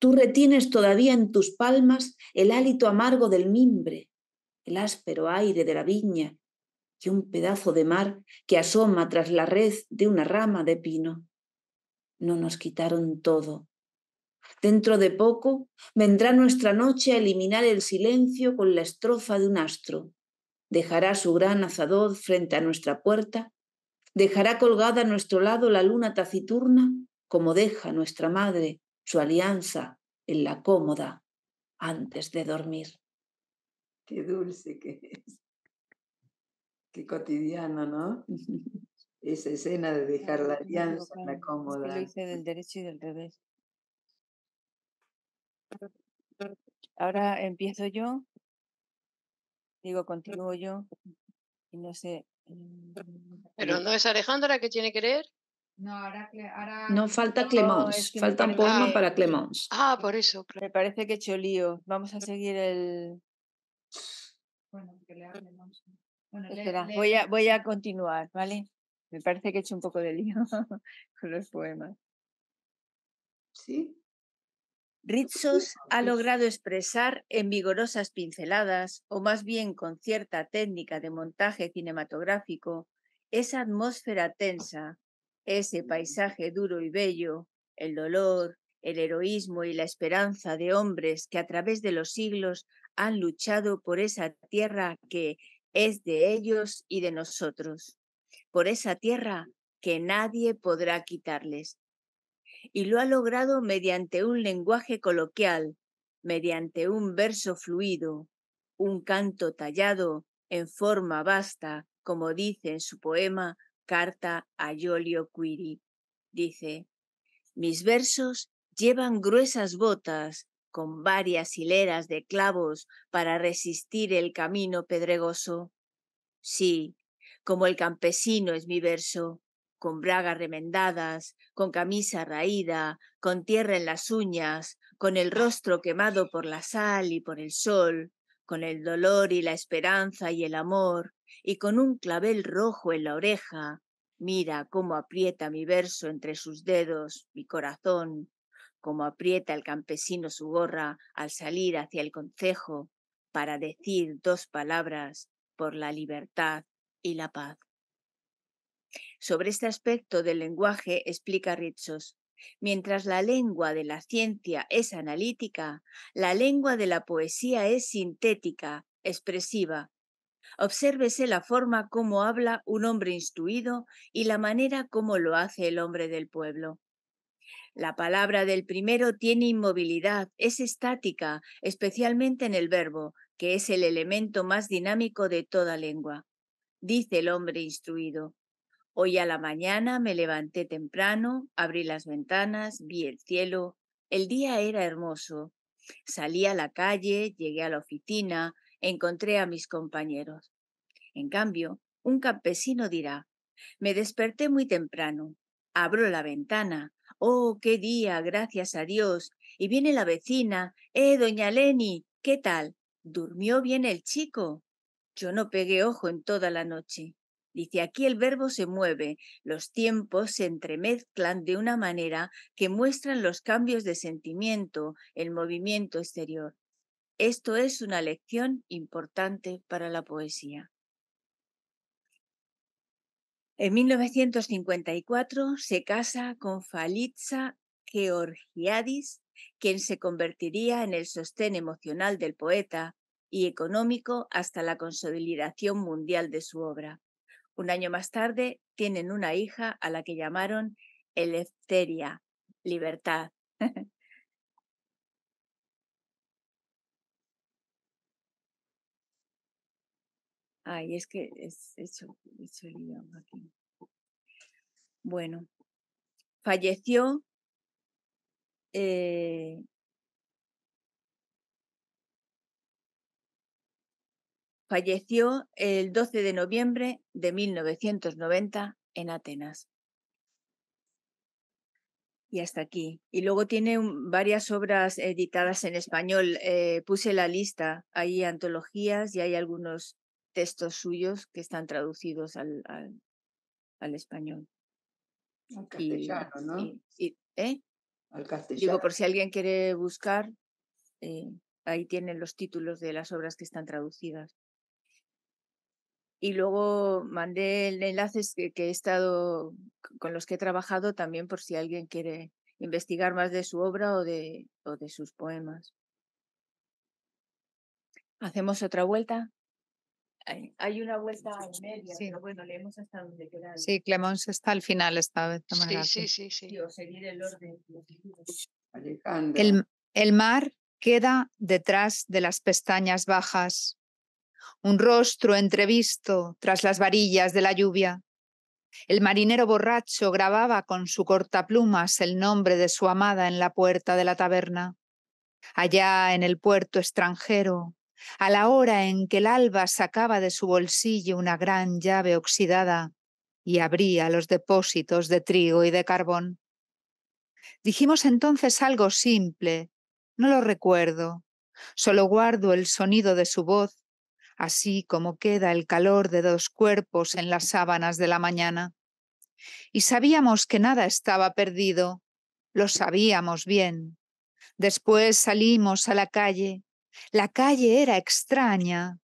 tú retienes todavía en tus palmas el hálito amargo del mimbre, el áspero aire de la viña y un pedazo de mar que asoma tras la red de una rama de pino. No nos quitaron todo. Dentro de poco vendrá nuestra noche a eliminar el silencio con la estrofa de un astro. Dejará su gran azador frente a nuestra puerta, dejará colgada a nuestro lado la luna taciturna, como deja nuestra madre su alianza en la cómoda antes de dormir. Qué dulce que es. Qué cotidiano, ¿no? Esa escena de dejar la alianza en la cómoda. Es que lo hice del derecho y del revés. Ahora empiezo yo, digo, continúo yo, y no sé. Pero no es Alejandra que tiene que leer. No, ahora, ahora... no falta Clemons, no, es que falta un poema para Clemons. Ah, por eso. Me parece que he hecho lío. Vamos a seguir el. Bueno, que le hable, vamos. Bueno, espera, le, voy, a, voy a continuar, ¿vale? Me parece que he hecho un poco de lío con los poemas. Sí. Ritsos ha logrado expresar en vigorosas pinceladas, o más bien con cierta técnica de montaje cinematográfico, esa atmósfera tensa, ese paisaje duro y bello, el dolor, el heroísmo y la esperanza de hombres que a través de los siglos han luchado por esa tierra que es de ellos y de nosotros, por esa tierra que nadie podrá quitarles. Y lo ha logrado mediante un lenguaje coloquial, mediante un verso fluido, un canto tallado en forma vasta, como dice en su poema Carta a Iolio Quiri. Dice: mis versos llevan gruesas botas con varias hileras de clavos para resistir el camino pedregoso. Sí, como el campesino es mi verso, con bragas remendadas, con camisa raída, con tierra en las uñas, con el rostro quemado por la sal y por el sol, con el dolor y la esperanza y el amor, y con un clavel rojo en la oreja. Mira cómo aprieta mi verso entre sus dedos, mi corazón, cómo aprieta el campesino su gorra al salir hacia el concejo para decir dos palabras por la libertad y la paz. Sobre este aspecto del lenguaje explica Ritsos: mientras la lengua de la ciencia es analítica, la lengua de la poesía es sintética, expresiva. Obsérvese la forma como habla un hombre instruido y la manera como lo hace el hombre del pueblo. La palabra del primero tiene inmovilidad, es estática, especialmente en el verbo, que es el elemento más dinámico de toda lengua. Dice el hombre instruido: hoy a la mañana me levanté temprano, abrí las ventanas, vi el cielo, el día era hermoso. Salí a la calle, llegué a la oficina, encontré a mis compañeros. En cambio, un campesino dirá: me desperté muy temprano, abro la ventana, ¡oh, qué día, gracias a Dios! Y viene la vecina, ¡eh, doña Leni, qué tal! ¿Durmió bien el chico? Yo no pegué ojo en toda la noche. Dice, aquí el verbo se mueve, los tiempos se entremezclan de una manera que muestran los cambios de sentimiento, el movimiento exterior. Esto es una lección importante para la poesía. En mil novecientos cincuenta y cuatro se casa con Falitza Georgiadis, quien se convertiría en el sostén emocional del poeta y económico hasta la consolidación mundial de su obra. Un año más tarde tienen una hija a la que llamaron Elefteria, libertad. Ay, es que es hecho, hecho el idioma aquí. Bueno, falleció eh, Falleció el doce de noviembre de mil novecientos noventa en Atenas. Y hasta aquí. Y luego tiene un, varias obras editadas en español. Eh, puse la lista. Hay antologías y hay algunos textos suyos que están traducidos al, al, al español. Al castellano, y, ¿no? Y, y, ¿eh? Al castellano. Digo, por si alguien quiere buscar, eh, ahí tienen los títulos de las obras que están traducidas. Y luego mandé enlaces que, que he estado, con los que he trabajado también, por si alguien quiere investigar más de su obra o de, o de sus poemas. ¿Hacemos otra vuelta? Hay, hay una vuelta y media, sí. Pero bueno, leemos hasta donde queda. Sí, Clemons está al final esta vez. Sí, sí, sí, sí. Yo seguiré el orden. El, el mar queda detrás de las pestañas bajas. Un rostro entrevisto tras las varillas de la lluvia. El marinero borracho grababa con su cortaplumas el nombre de su amada en la puerta de la taberna. Allá en el puerto extranjero, a la hora en que el alba sacaba de su bolsillo una gran llave oxidada y abría los depósitos de trigo y de carbón. Dijimos entonces algo simple, no lo recuerdo, solo guardo el sonido de su voz, así como queda el calor de dos cuerpos en las sábanas de la mañana. Y sabíamos que nada estaba perdido, lo sabíamos bien. Después salimos a la calle. La calle era extraña.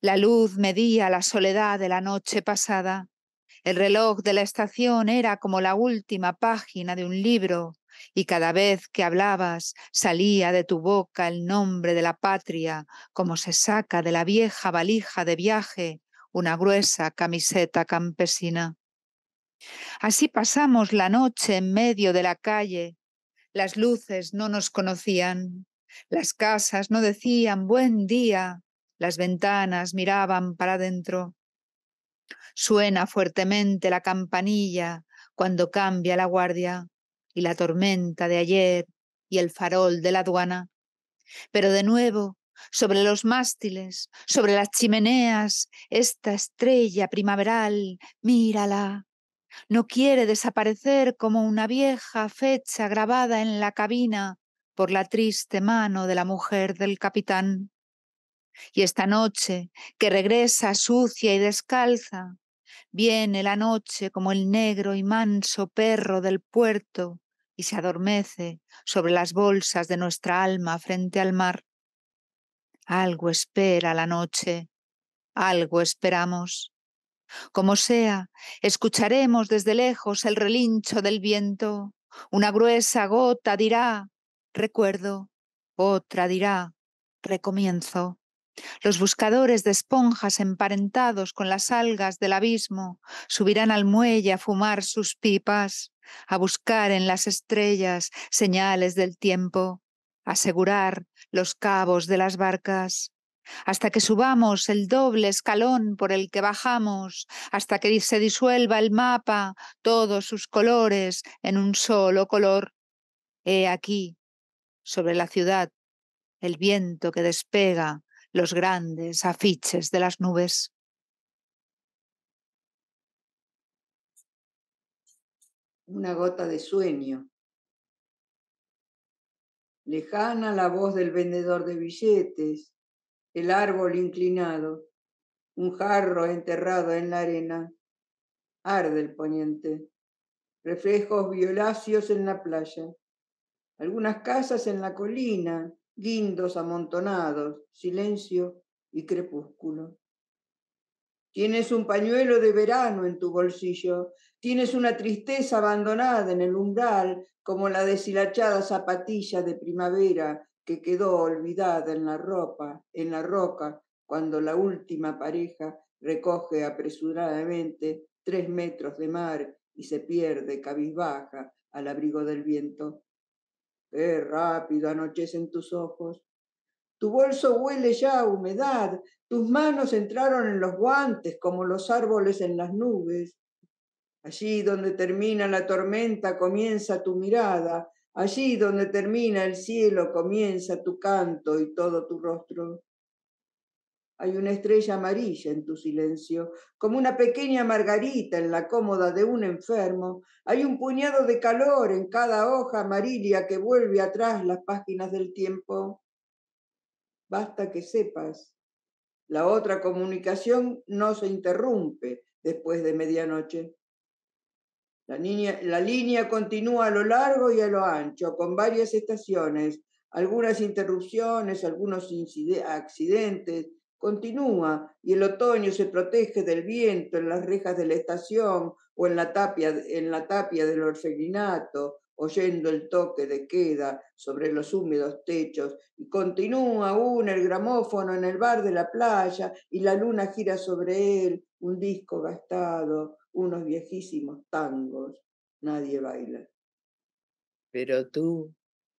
La luz medía la soledad de la noche pasada. El reloj de la estación era como la última página de un libro, y cada vez que hablabas salía de tu boca el nombre de la patria, como se saca de la vieja valija de viaje una gruesa camiseta campesina. Así pasamos la noche en medio de la calle. Las luces no nos conocían, las casas no decían buen día, las ventanas miraban para adentro. Suena fuertemente la campanilla cuando cambia la guardia, y la tormenta de ayer y el farol de la aduana. Pero de nuevo, sobre los mástiles, sobre las chimeneas, esta estrella primaveral, mírala. No quiere desaparecer como una vieja fecha grabada en la cabina por la triste mano de la mujer del capitán. Y esta noche, que regresa sucia y descalza, viene la noche como el negro y manso perro del puerto, y se adormece sobre las bolsas de nuestra alma frente al mar. Algo espera la noche, algo esperamos. Como sea, escucharemos desde lejos el relincho del viento. Una gruesa gota dirá, recuerdo, otra dirá, recomienzo. Los buscadores de esponjas emparentados con las algas del abismo subirán al muelle a fumar sus pipas, a buscar en las estrellas señales del tiempo, asegurar los cabos de las barcas, hasta que subamos el doble escalón por el que bajamos, hasta que se disuelva el mapa, todos sus colores en un solo color. He aquí, sobre la ciudad, el viento que despega los grandes afiches de las nubes. Una gota de sueño. Lejana la voz del vendedor de billetes, el árbol inclinado, un jarro enterrado en la arena, arde el poniente, reflejos violáceos en la playa, algunas casas en la colina, guindos amontonados, silencio y crepúsculo. Tienes un pañuelo de verano en tu bolsillo, tienes una tristeza abandonada en el umbral, como la deshilachada zapatilla de primavera que quedó olvidada en la ropa, en la roca, cuando la última pareja recoge apresuradamente tres metros de mar y se pierde cabizbaja al abrigo del viento. ¡Qué rápido anochecen tus ojos! Tu bolso huele ya a humedad, tus manos entraron en los guantes como los árboles en las nubes. Allí donde termina la tormenta comienza tu mirada, allí donde termina el cielo comienza tu canto y todo tu rostro. Hay una estrella amarilla en tu silencio, como una pequeña margarita en la cómoda de un enfermo. Hay un puñado de calor en cada hoja amarilla que vuelve atrás las páginas del tiempo. Basta que sepas, la otra comunicación no se interrumpe después de medianoche. La, niña, la línea continúa a lo largo y a lo ancho, con varias estaciones, algunas interrupciones, algunos accidentes. Continúa y el otoño se protege del viento en las rejas de la estación o en la tapia, en la tapia del orfelinato, oyendo el toque de queda sobre los húmedos techos, y continúa aún el gramófono en el bar de la playa y la luna gira sobre él, un disco gastado, unos viejísimos tangos. Nadie baila. Pero tú,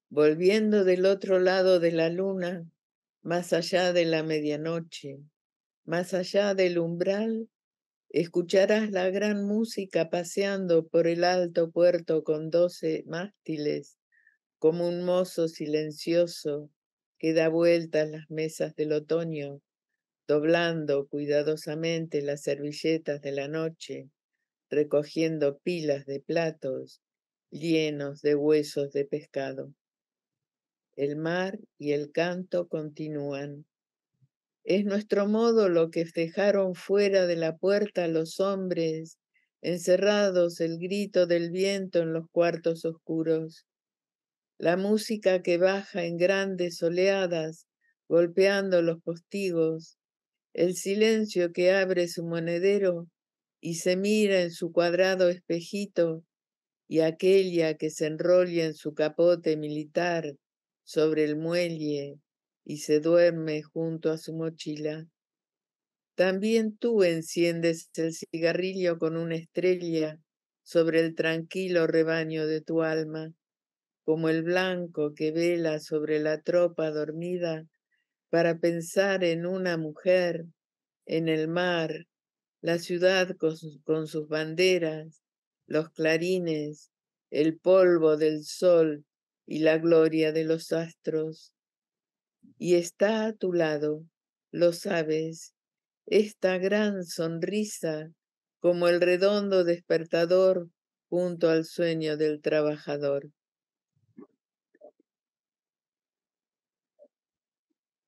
volviendo del otro lado de la luna, más allá de la medianoche, más allá del umbral, escucharás la gran música paseando por el alto puerto con doce mástiles, como un mozo silencioso que da vueltas las mesas del otoño, doblando cuidadosamente las servilletas de la noche, recogiendo pilas de platos llenos de huesos de pescado. El mar y el canto continúan. Es nuestro modo lo que dejaron fuera de la puerta los hombres, encerrados el grito del viento en los cuartos oscuros. La música que baja en grandes oleadas, golpeando los postigos, el silencio que abre su monedero y se mira en su cuadrado espejito, y aquella que se enrolla en su capote militar, sobre el muelle y se duerme junto a su mochila. También tú enciendes el cigarrillo con una estrella sobre el tranquilo rebaño de tu alma, como el blanco que vela sobre la tropa dormida para pensar en una mujer, en el mar, la ciudad con sus, con sus banderas, los clarines, el polvo del sol, y la gloria de los astros. Y está a tu lado, lo sabes, esta gran sonrisa como el redondo despertador junto al sueño del trabajador.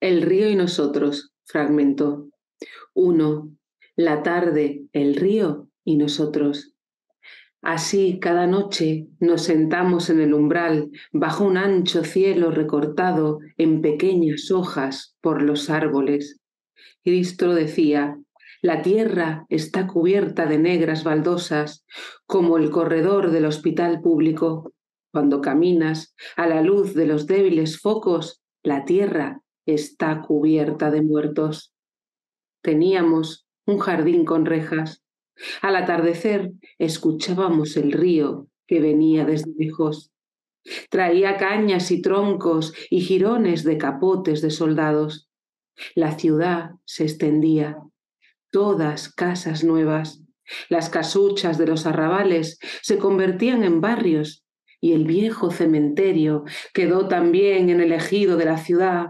El río y nosotros, fragmento. uno. La tarde, el río y nosotros. Así, cada noche, nos sentamos en el umbral, bajo un ancho cielo recortado en pequeñas hojas por los árboles. Cristo decía, la tierra está cubierta de negras baldosas, como el corredor del hospital público. Cuando caminas, a la luz de los débiles focos, la tierra está cubierta de muertos. Teníamos un jardín con rejas. Al atardecer escuchábamos el río que venía desde lejos. Traía cañas y troncos y jirones de capotes de soldados. La ciudad se extendía, todas casas nuevas. Las casuchas de los arrabales se convertían en barrios y el viejo cementerio quedó también en el ejido de la ciudad.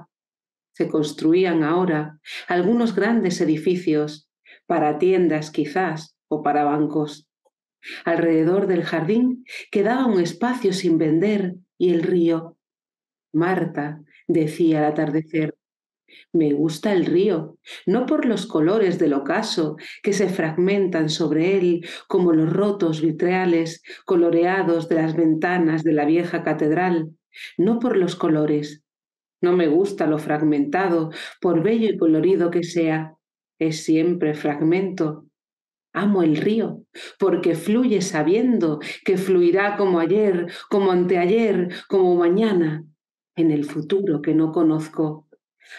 Se construían ahora algunos grandes edificios, para tiendas quizás o para bancos. Alrededor del jardín quedaba un espacio sin vender y el río. Marta decía al atardecer: «Me gusta el río, no por los colores del ocaso que se fragmentan sobre él como los rotos vitreales coloreados de las ventanas de la vieja catedral, no por los colores. No me gusta lo fragmentado, por bello y colorido que sea, es siempre fragmento. Amo el río, porque fluye sabiendo que fluirá como ayer, como anteayer, como mañana, en el futuro que no conozco.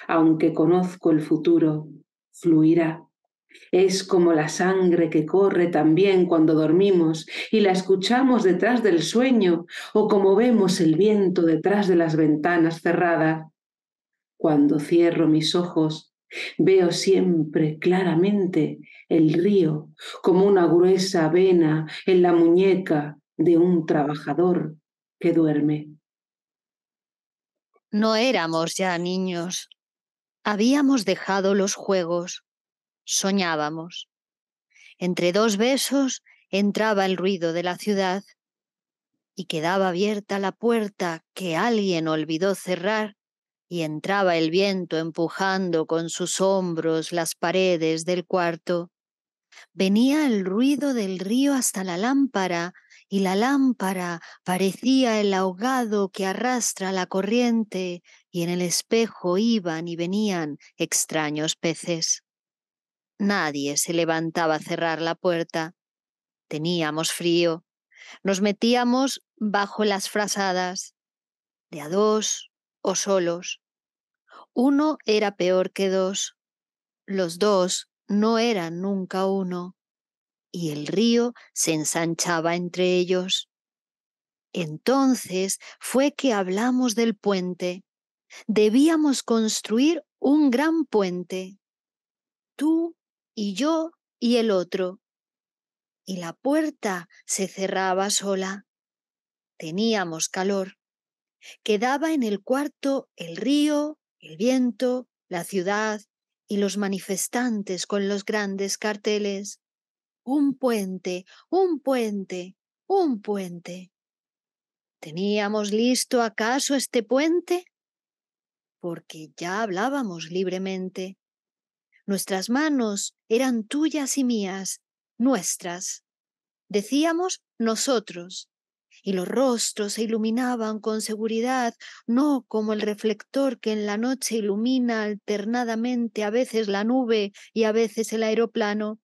Aunque conozco el futuro, fluirá. Es como la sangre que corre también cuando dormimos y la escuchamos detrás del sueño, o como vemos el viento detrás de las ventanas cerradas. Cuando cierro mis ojos, veo siempre claramente el río como una gruesa vena en la muñeca de un trabajador que duerme». No éramos ya niños. Habíamos dejado los juegos. Soñábamos. Entre dos besos entraba el ruido de la ciudad y quedaba abierta la puerta que alguien olvidó cerrar y entraba el viento empujando con sus hombros las paredes del cuarto. Venía el ruido del río hasta la lámpara y la lámpara parecía el ahogado que arrastra la corriente y en el espejo iban y venían extraños peces. Nadie se levantaba a cerrar la puerta. Teníamos frío. Nos metíamos bajo las frazadas, de a dos o solos. Uno era peor que dos. Los dos no eran nunca uno. Y el río se ensanchaba entre ellos. Entonces fue que hablamos del puente. Debíamos construir un gran puente. Tú y yo y el otro, y la puerta se cerraba sola. Teníamos calor. Quedaba en el cuarto el río, el viento, la ciudad y los manifestantes con los grandes carteles. Un puente, un puente, un puente. ¿Teníamos listo acaso este puente? Porque ya hablábamos libremente. Nuestras manos eran tuyas y mías, nuestras. Decíamos nosotros, y los rostros se iluminaban con seguridad, no como el reflector que en la noche ilumina alternadamente a veces la nube y a veces el aeroplano,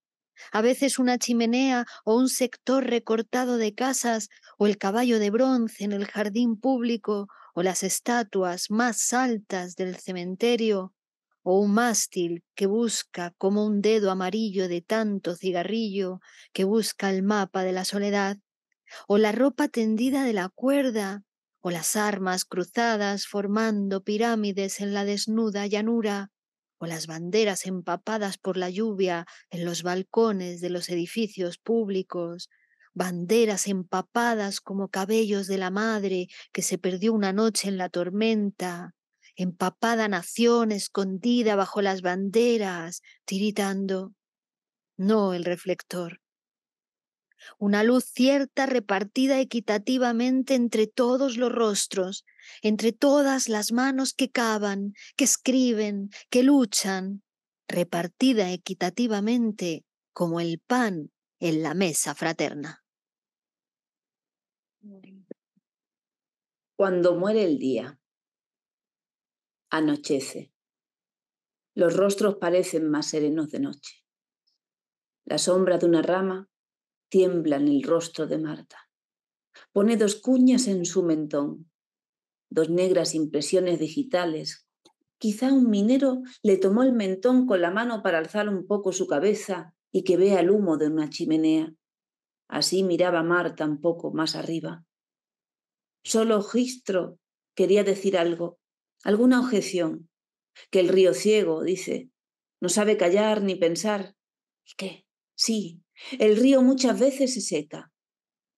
a veces una chimenea o un sector recortado de casas, o el caballo de bronce en el jardín público, o las estatuas más altas del cementerio, o un mástil que busca como un dedo amarillo de tanto cigarrillo que busca el mapa de la soledad, o la ropa tendida de la cuerda, o las armas cruzadas formando pirámides en la desnuda llanura, o las banderas empapadas por la lluvia en los balcones de los edificios públicos, banderas empapadas como cabellos de la madre que se perdió una noche en la tormenta, empapada nación escondida bajo las banderas, tiritando, no el reflector. Una luz cierta repartida equitativamente entre todos los rostros, entre todas las manos que cavan, que escriben, que luchan, repartida equitativamente como el pan en la mesa fraterna. Cuando muere el día. Anochece. Los rostros parecen más serenos de noche. La sombra de una rama tiembla en el rostro de Marta. Pone dos cuñas en su mentón, dos negras impresiones digitales Quizá un minero le tomó el mentón con la mano para alzar un poco su cabeza y que vea el humo de una chimenea. Así miraba Marta un poco más arriba. Solo Gistro quería decir algo, alguna objeción, que el río ciego, dice, no sabe callar ni pensar. ¿Y qué? Sí, el río muchas veces se seca.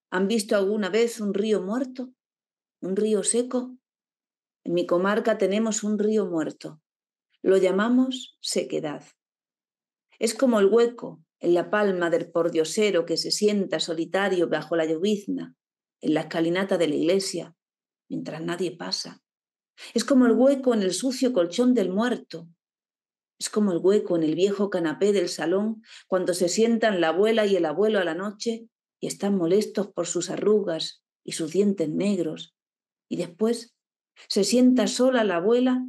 ¿Han visto alguna vez un río muerto? ¿Un río seco? En mi comarca tenemos un río muerto. Lo llamamos sequedad. Es como el hueco en la palma del pordiosero que se sienta solitario bajo la llovizna, en la escalinata de la iglesia, mientras nadie pasa. Es como el hueco en el sucio colchón del muerto. Es como el hueco en el viejo canapé del salón cuando se sientan la abuela y el abuelo a la noche y están molestos por sus arrugas y sus dientes negros. Y después se sienta sola la abuela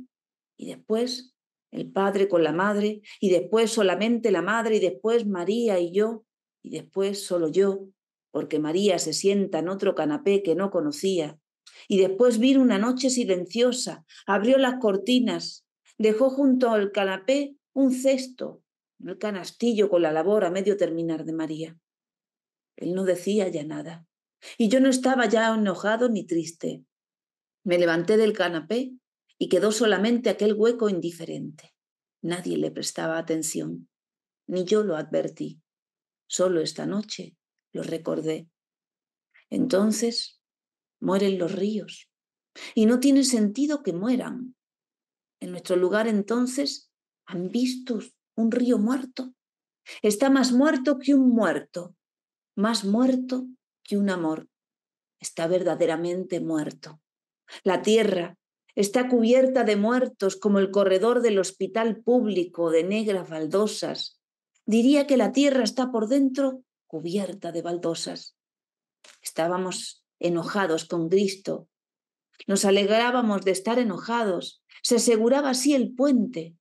y después el padre con la madre y después solamente la madre y después María y yo y después solo yo, porque María se sienta en otro canapé que no conocía. Y después vino una noche silenciosa, abrió las cortinas, dejó junto al canapé un cesto, el canastillo con la labor a medio terminar de María. Él no decía ya nada, y yo no estaba ya enojado ni triste. Me levanté del canapé y quedó solamente aquel hueco indiferente. Nadie le prestaba atención, ni yo lo advertí. Solo esta noche lo recordé. Entonces mueren los ríos, y no tiene sentido que mueran. En nuestro lugar, entonces, ¿han visto un río muerto? Está más muerto que un muerto, más muerto que un amor. Está verdaderamente muerto. La tierra está cubierta de muertos como el corredor del hospital público de negras baldosas. Diría que la tierra está por dentro cubierta de baldosas. Estábamos enojados con Cristo. Nos alegrábamos de estar enojados. Se aseguraba así el puente.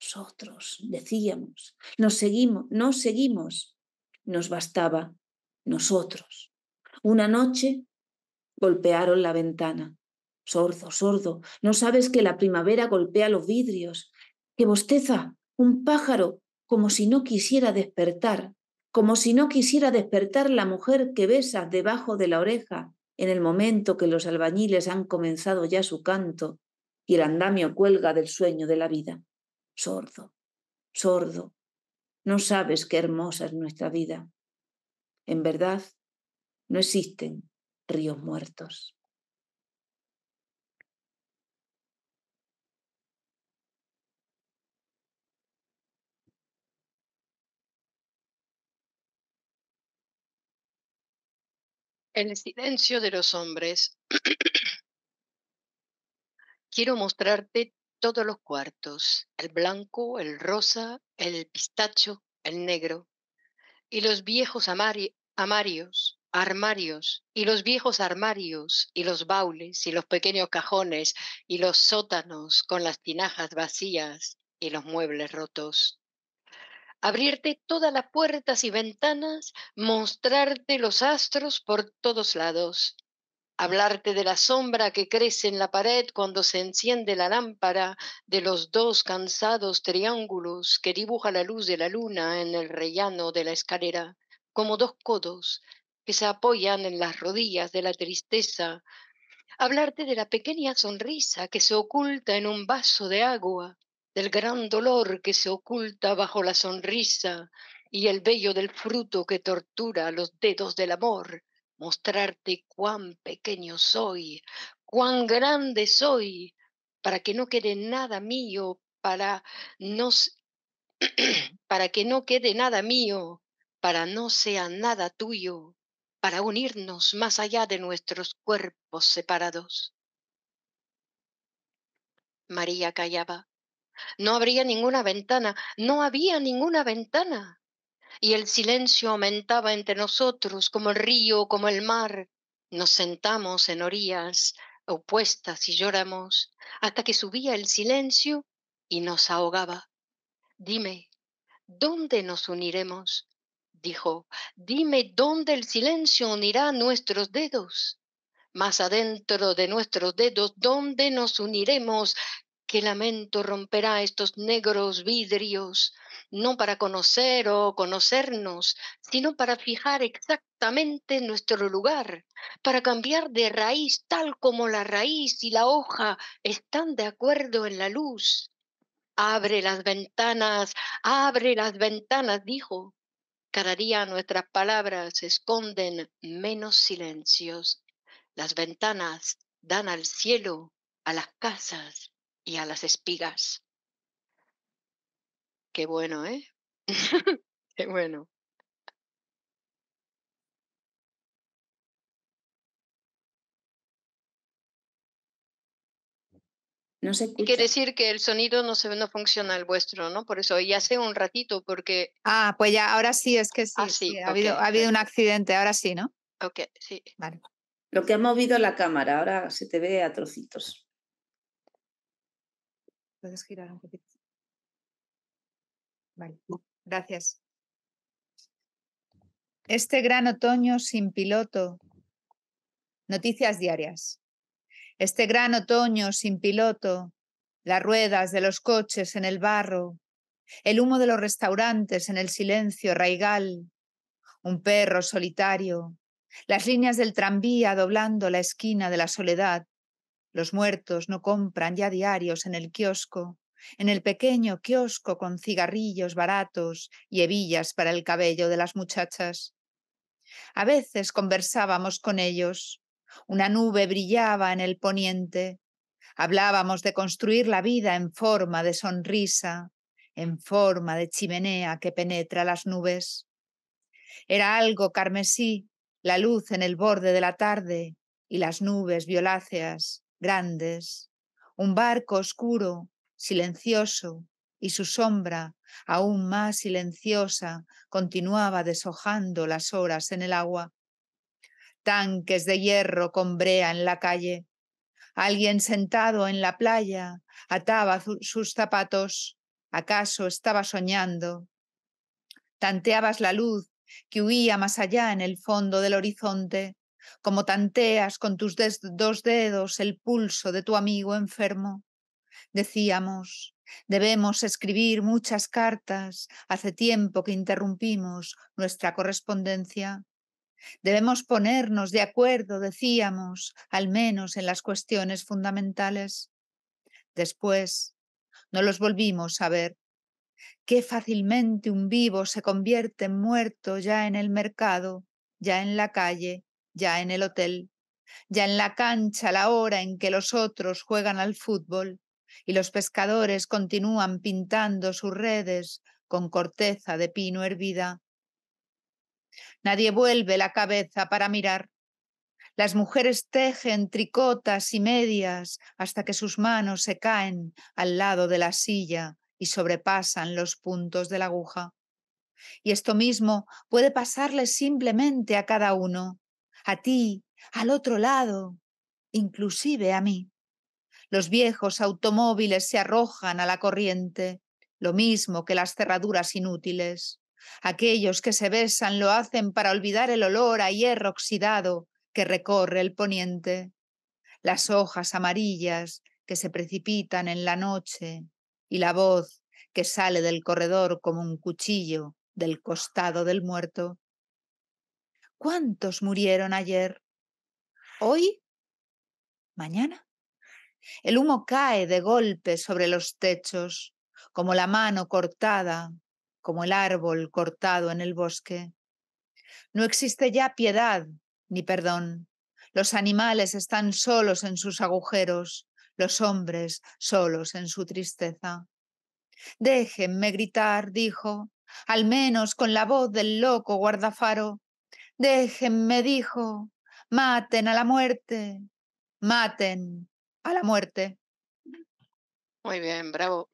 Nosotros, decíamos, nos seguimos, nos seguimos. Nos bastaba. Nosotros. Una noche golpearon la ventana. Sordo, sordo, ¿no sabes que la primavera golpea los vidrios? Que bosteza un pájaro como si no quisiera despertar. Como si no quisiera despertar la mujer que besas debajo de la oreja en el momento que los albañiles han comenzado ya su canto y el andamio cuelga del sueño de la vida. Sordo, sordo, no sabes qué hermosa es nuestra vida. En verdad, no existen ríos muertos. El silencio de los hombres. Quiero mostrarte todos los cuartos, el blanco, el rosa, el pistacho, el negro, y los viejos amari amarios, armarios, y los viejos armarios, y los baúles, y los pequeños cajones, y los sótanos con las tinajas vacías, y los muebles rotos. Abrirte todas las puertas y ventanas, mostrarte los astros por todos lados, hablarte de la sombra que crece en la pared cuando se enciende la lámpara, de los dos cansados triángulos que dibuja la luz de la luna en el rellano de la escalera, como dos codos que se apoyan en las rodillas de la tristeza, hablarte de la pequeña sonrisa que se oculta en un vaso de agua, del gran dolor que se oculta bajo la sonrisa y el vello del fruto que tortura los dedos del amor, mostrarte cuán pequeño soy, cuán grande soy, para que no quede nada mío, para no, para que no quede nada mío, para no sea nada tuyo, para unirnos más allá de nuestros cuerpos separados. María callaba. No habría ninguna ventana, no había ninguna ventana. Y el silencio aumentaba entre nosotros, como el río, como el mar. Nos sentamos en orillas opuestas y lloramos, hasta que subía el silencio y nos ahogaba. Dime, ¿dónde nos uniremos? Dijo, dime dónde el silencio unirá nuestros dedos. Más adentro de nuestros dedos, ¿dónde nos uniremos? qué lamento romperá estos negros vidrios, no para conocer o conocernos, sino para fijar exactamente nuestro lugar, para cambiar de raíz tal como la raíz y la hoja están de acuerdo en la luz. Abre las ventanas, abre las ventanas, dijo. Cada día nuestras palabras esconden menos silencios. Las ventanas dan al cielo, a las casas y a las espigas. Qué bueno, ¿eh? Qué bueno. No se escucha. Quiere decir que el sonido no se no funciona el vuestro, ¿no? Por eso, y hace un ratito, porque... Ah, pues ya, ahora sí, es que sí, ah, sí, sí. Ha, okay. habido, ha habido un accidente, ahora sí, ¿no? Ok, sí. Vale. Lo que ha movido la cámara, ahora se te ve a trocitos. Puedes girar un poquito. Vale, gracias. Este gran otoño sin piloto, noticias diarias. Este gran otoño sin piloto, las ruedas de los coches en el barro, el humo de los restaurantes en el silencio raigal, un perro solitario, las líneas del tranvía doblando la esquina de la soledad. Los muertos no compran ya diarios en el kiosco, en el pequeño kiosco con cigarrillos baratos y hebillas para el cabello de las muchachas. A veces conversábamos con ellos. Una nube brillaba en el poniente. Hablábamos de construir la vida en forma de sonrisa, en forma de chimenea que penetra las nubes. Era algo carmesí, la luz en el borde de la tarde y las nubes violáceas, grandes. Un barco oscuro, silencioso, y su sombra, aún más silenciosa, continuaba deshojando las horas en el agua. Tanques de hierro con brea en la calle. Alguien sentado en la playa ataba sus zapatos. ¿Acaso estaba soñando? Tanteabas la luz que huía más allá en el fondo del horizonte, como tanteas con tus dos dedos el pulso de tu amigo enfermo. Decíamos, debemos escribir muchas cartas, hace tiempo que interrumpimos nuestra correspondencia. Debemos ponernos de acuerdo, decíamos, al menos en las cuestiones fundamentales. Después, no los volvimos a ver. Qué fácilmente un vivo se convierte en muerto ya en el mercado, ya en la calle, ya en el hotel, ya en la cancha a la hora en que los otros juegan al fútbol y los pescadores continúan pintando sus redes con corteza de pino hervida. Nadie vuelve la cabeza para mirar. Las mujeres tejen tricotas y medias hasta que sus manos se caen al lado de la silla y sobrepasan los puntos de la aguja. Y esto mismo puede pasarle simplemente a cada uno, a ti, al otro lado, inclusive a mí. Los viejos automóviles se arrojan a la corriente, lo mismo que las cerraduras inútiles. Aquellos que se besan lo hacen para olvidar el olor a hierro oxidado que recorre el poniente, las hojas amarillas que se precipitan en la noche y la voz que sale del corredor como un cuchillo del costado del muerto. ¿Cuántos murieron ayer? ¿Hoy? ¿Mañana? El humo cae de golpe sobre los techos, como la mano cortada, como el árbol cortado en el bosque. No existe ya piedad ni perdón. Los animales están solos en sus agujeros, los hombres solos en su tristeza. «Déjenme gritar», dijo, «al menos con la voz del loco guardafaro. Déjenme», dijo, «maten a la muerte, maten a la muerte». Muy bien, bravo.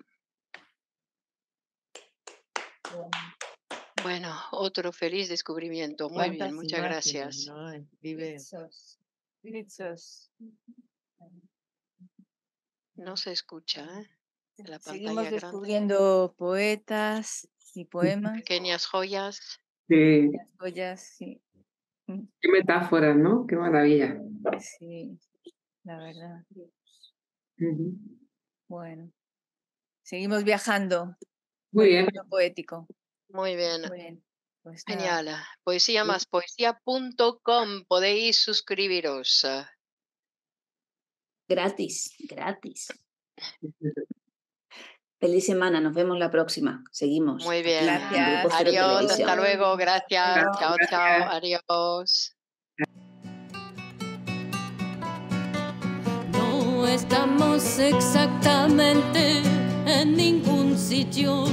Bueno, otro feliz descubrimiento. Muy bien, muchas gracias. No, vive. Ritsos. Ritsos. No se escucha, ¿eh? La pantalla grande. Seguimos descubriendo poetas y poemas. Pequeñas joyas. Sí. Pequeñas joyas, sí. Qué metáfora, ¿no? Qué maravilla. Sí, la verdad. Uh-huh. Bueno, seguimos viajando. Muy bien. Poético. Muy bien. Muy bien. Pues genial. Poesía más poesía punto com. Podéis suscribiros. Gratis, gratis. Feliz semana, nos vemos la próxima. Seguimos. Muy bien. Gracias. Adiós, hasta luego. Gracias. No, chao, gracias. Chao. Adiós. No estamos exactamente en ningún sitio.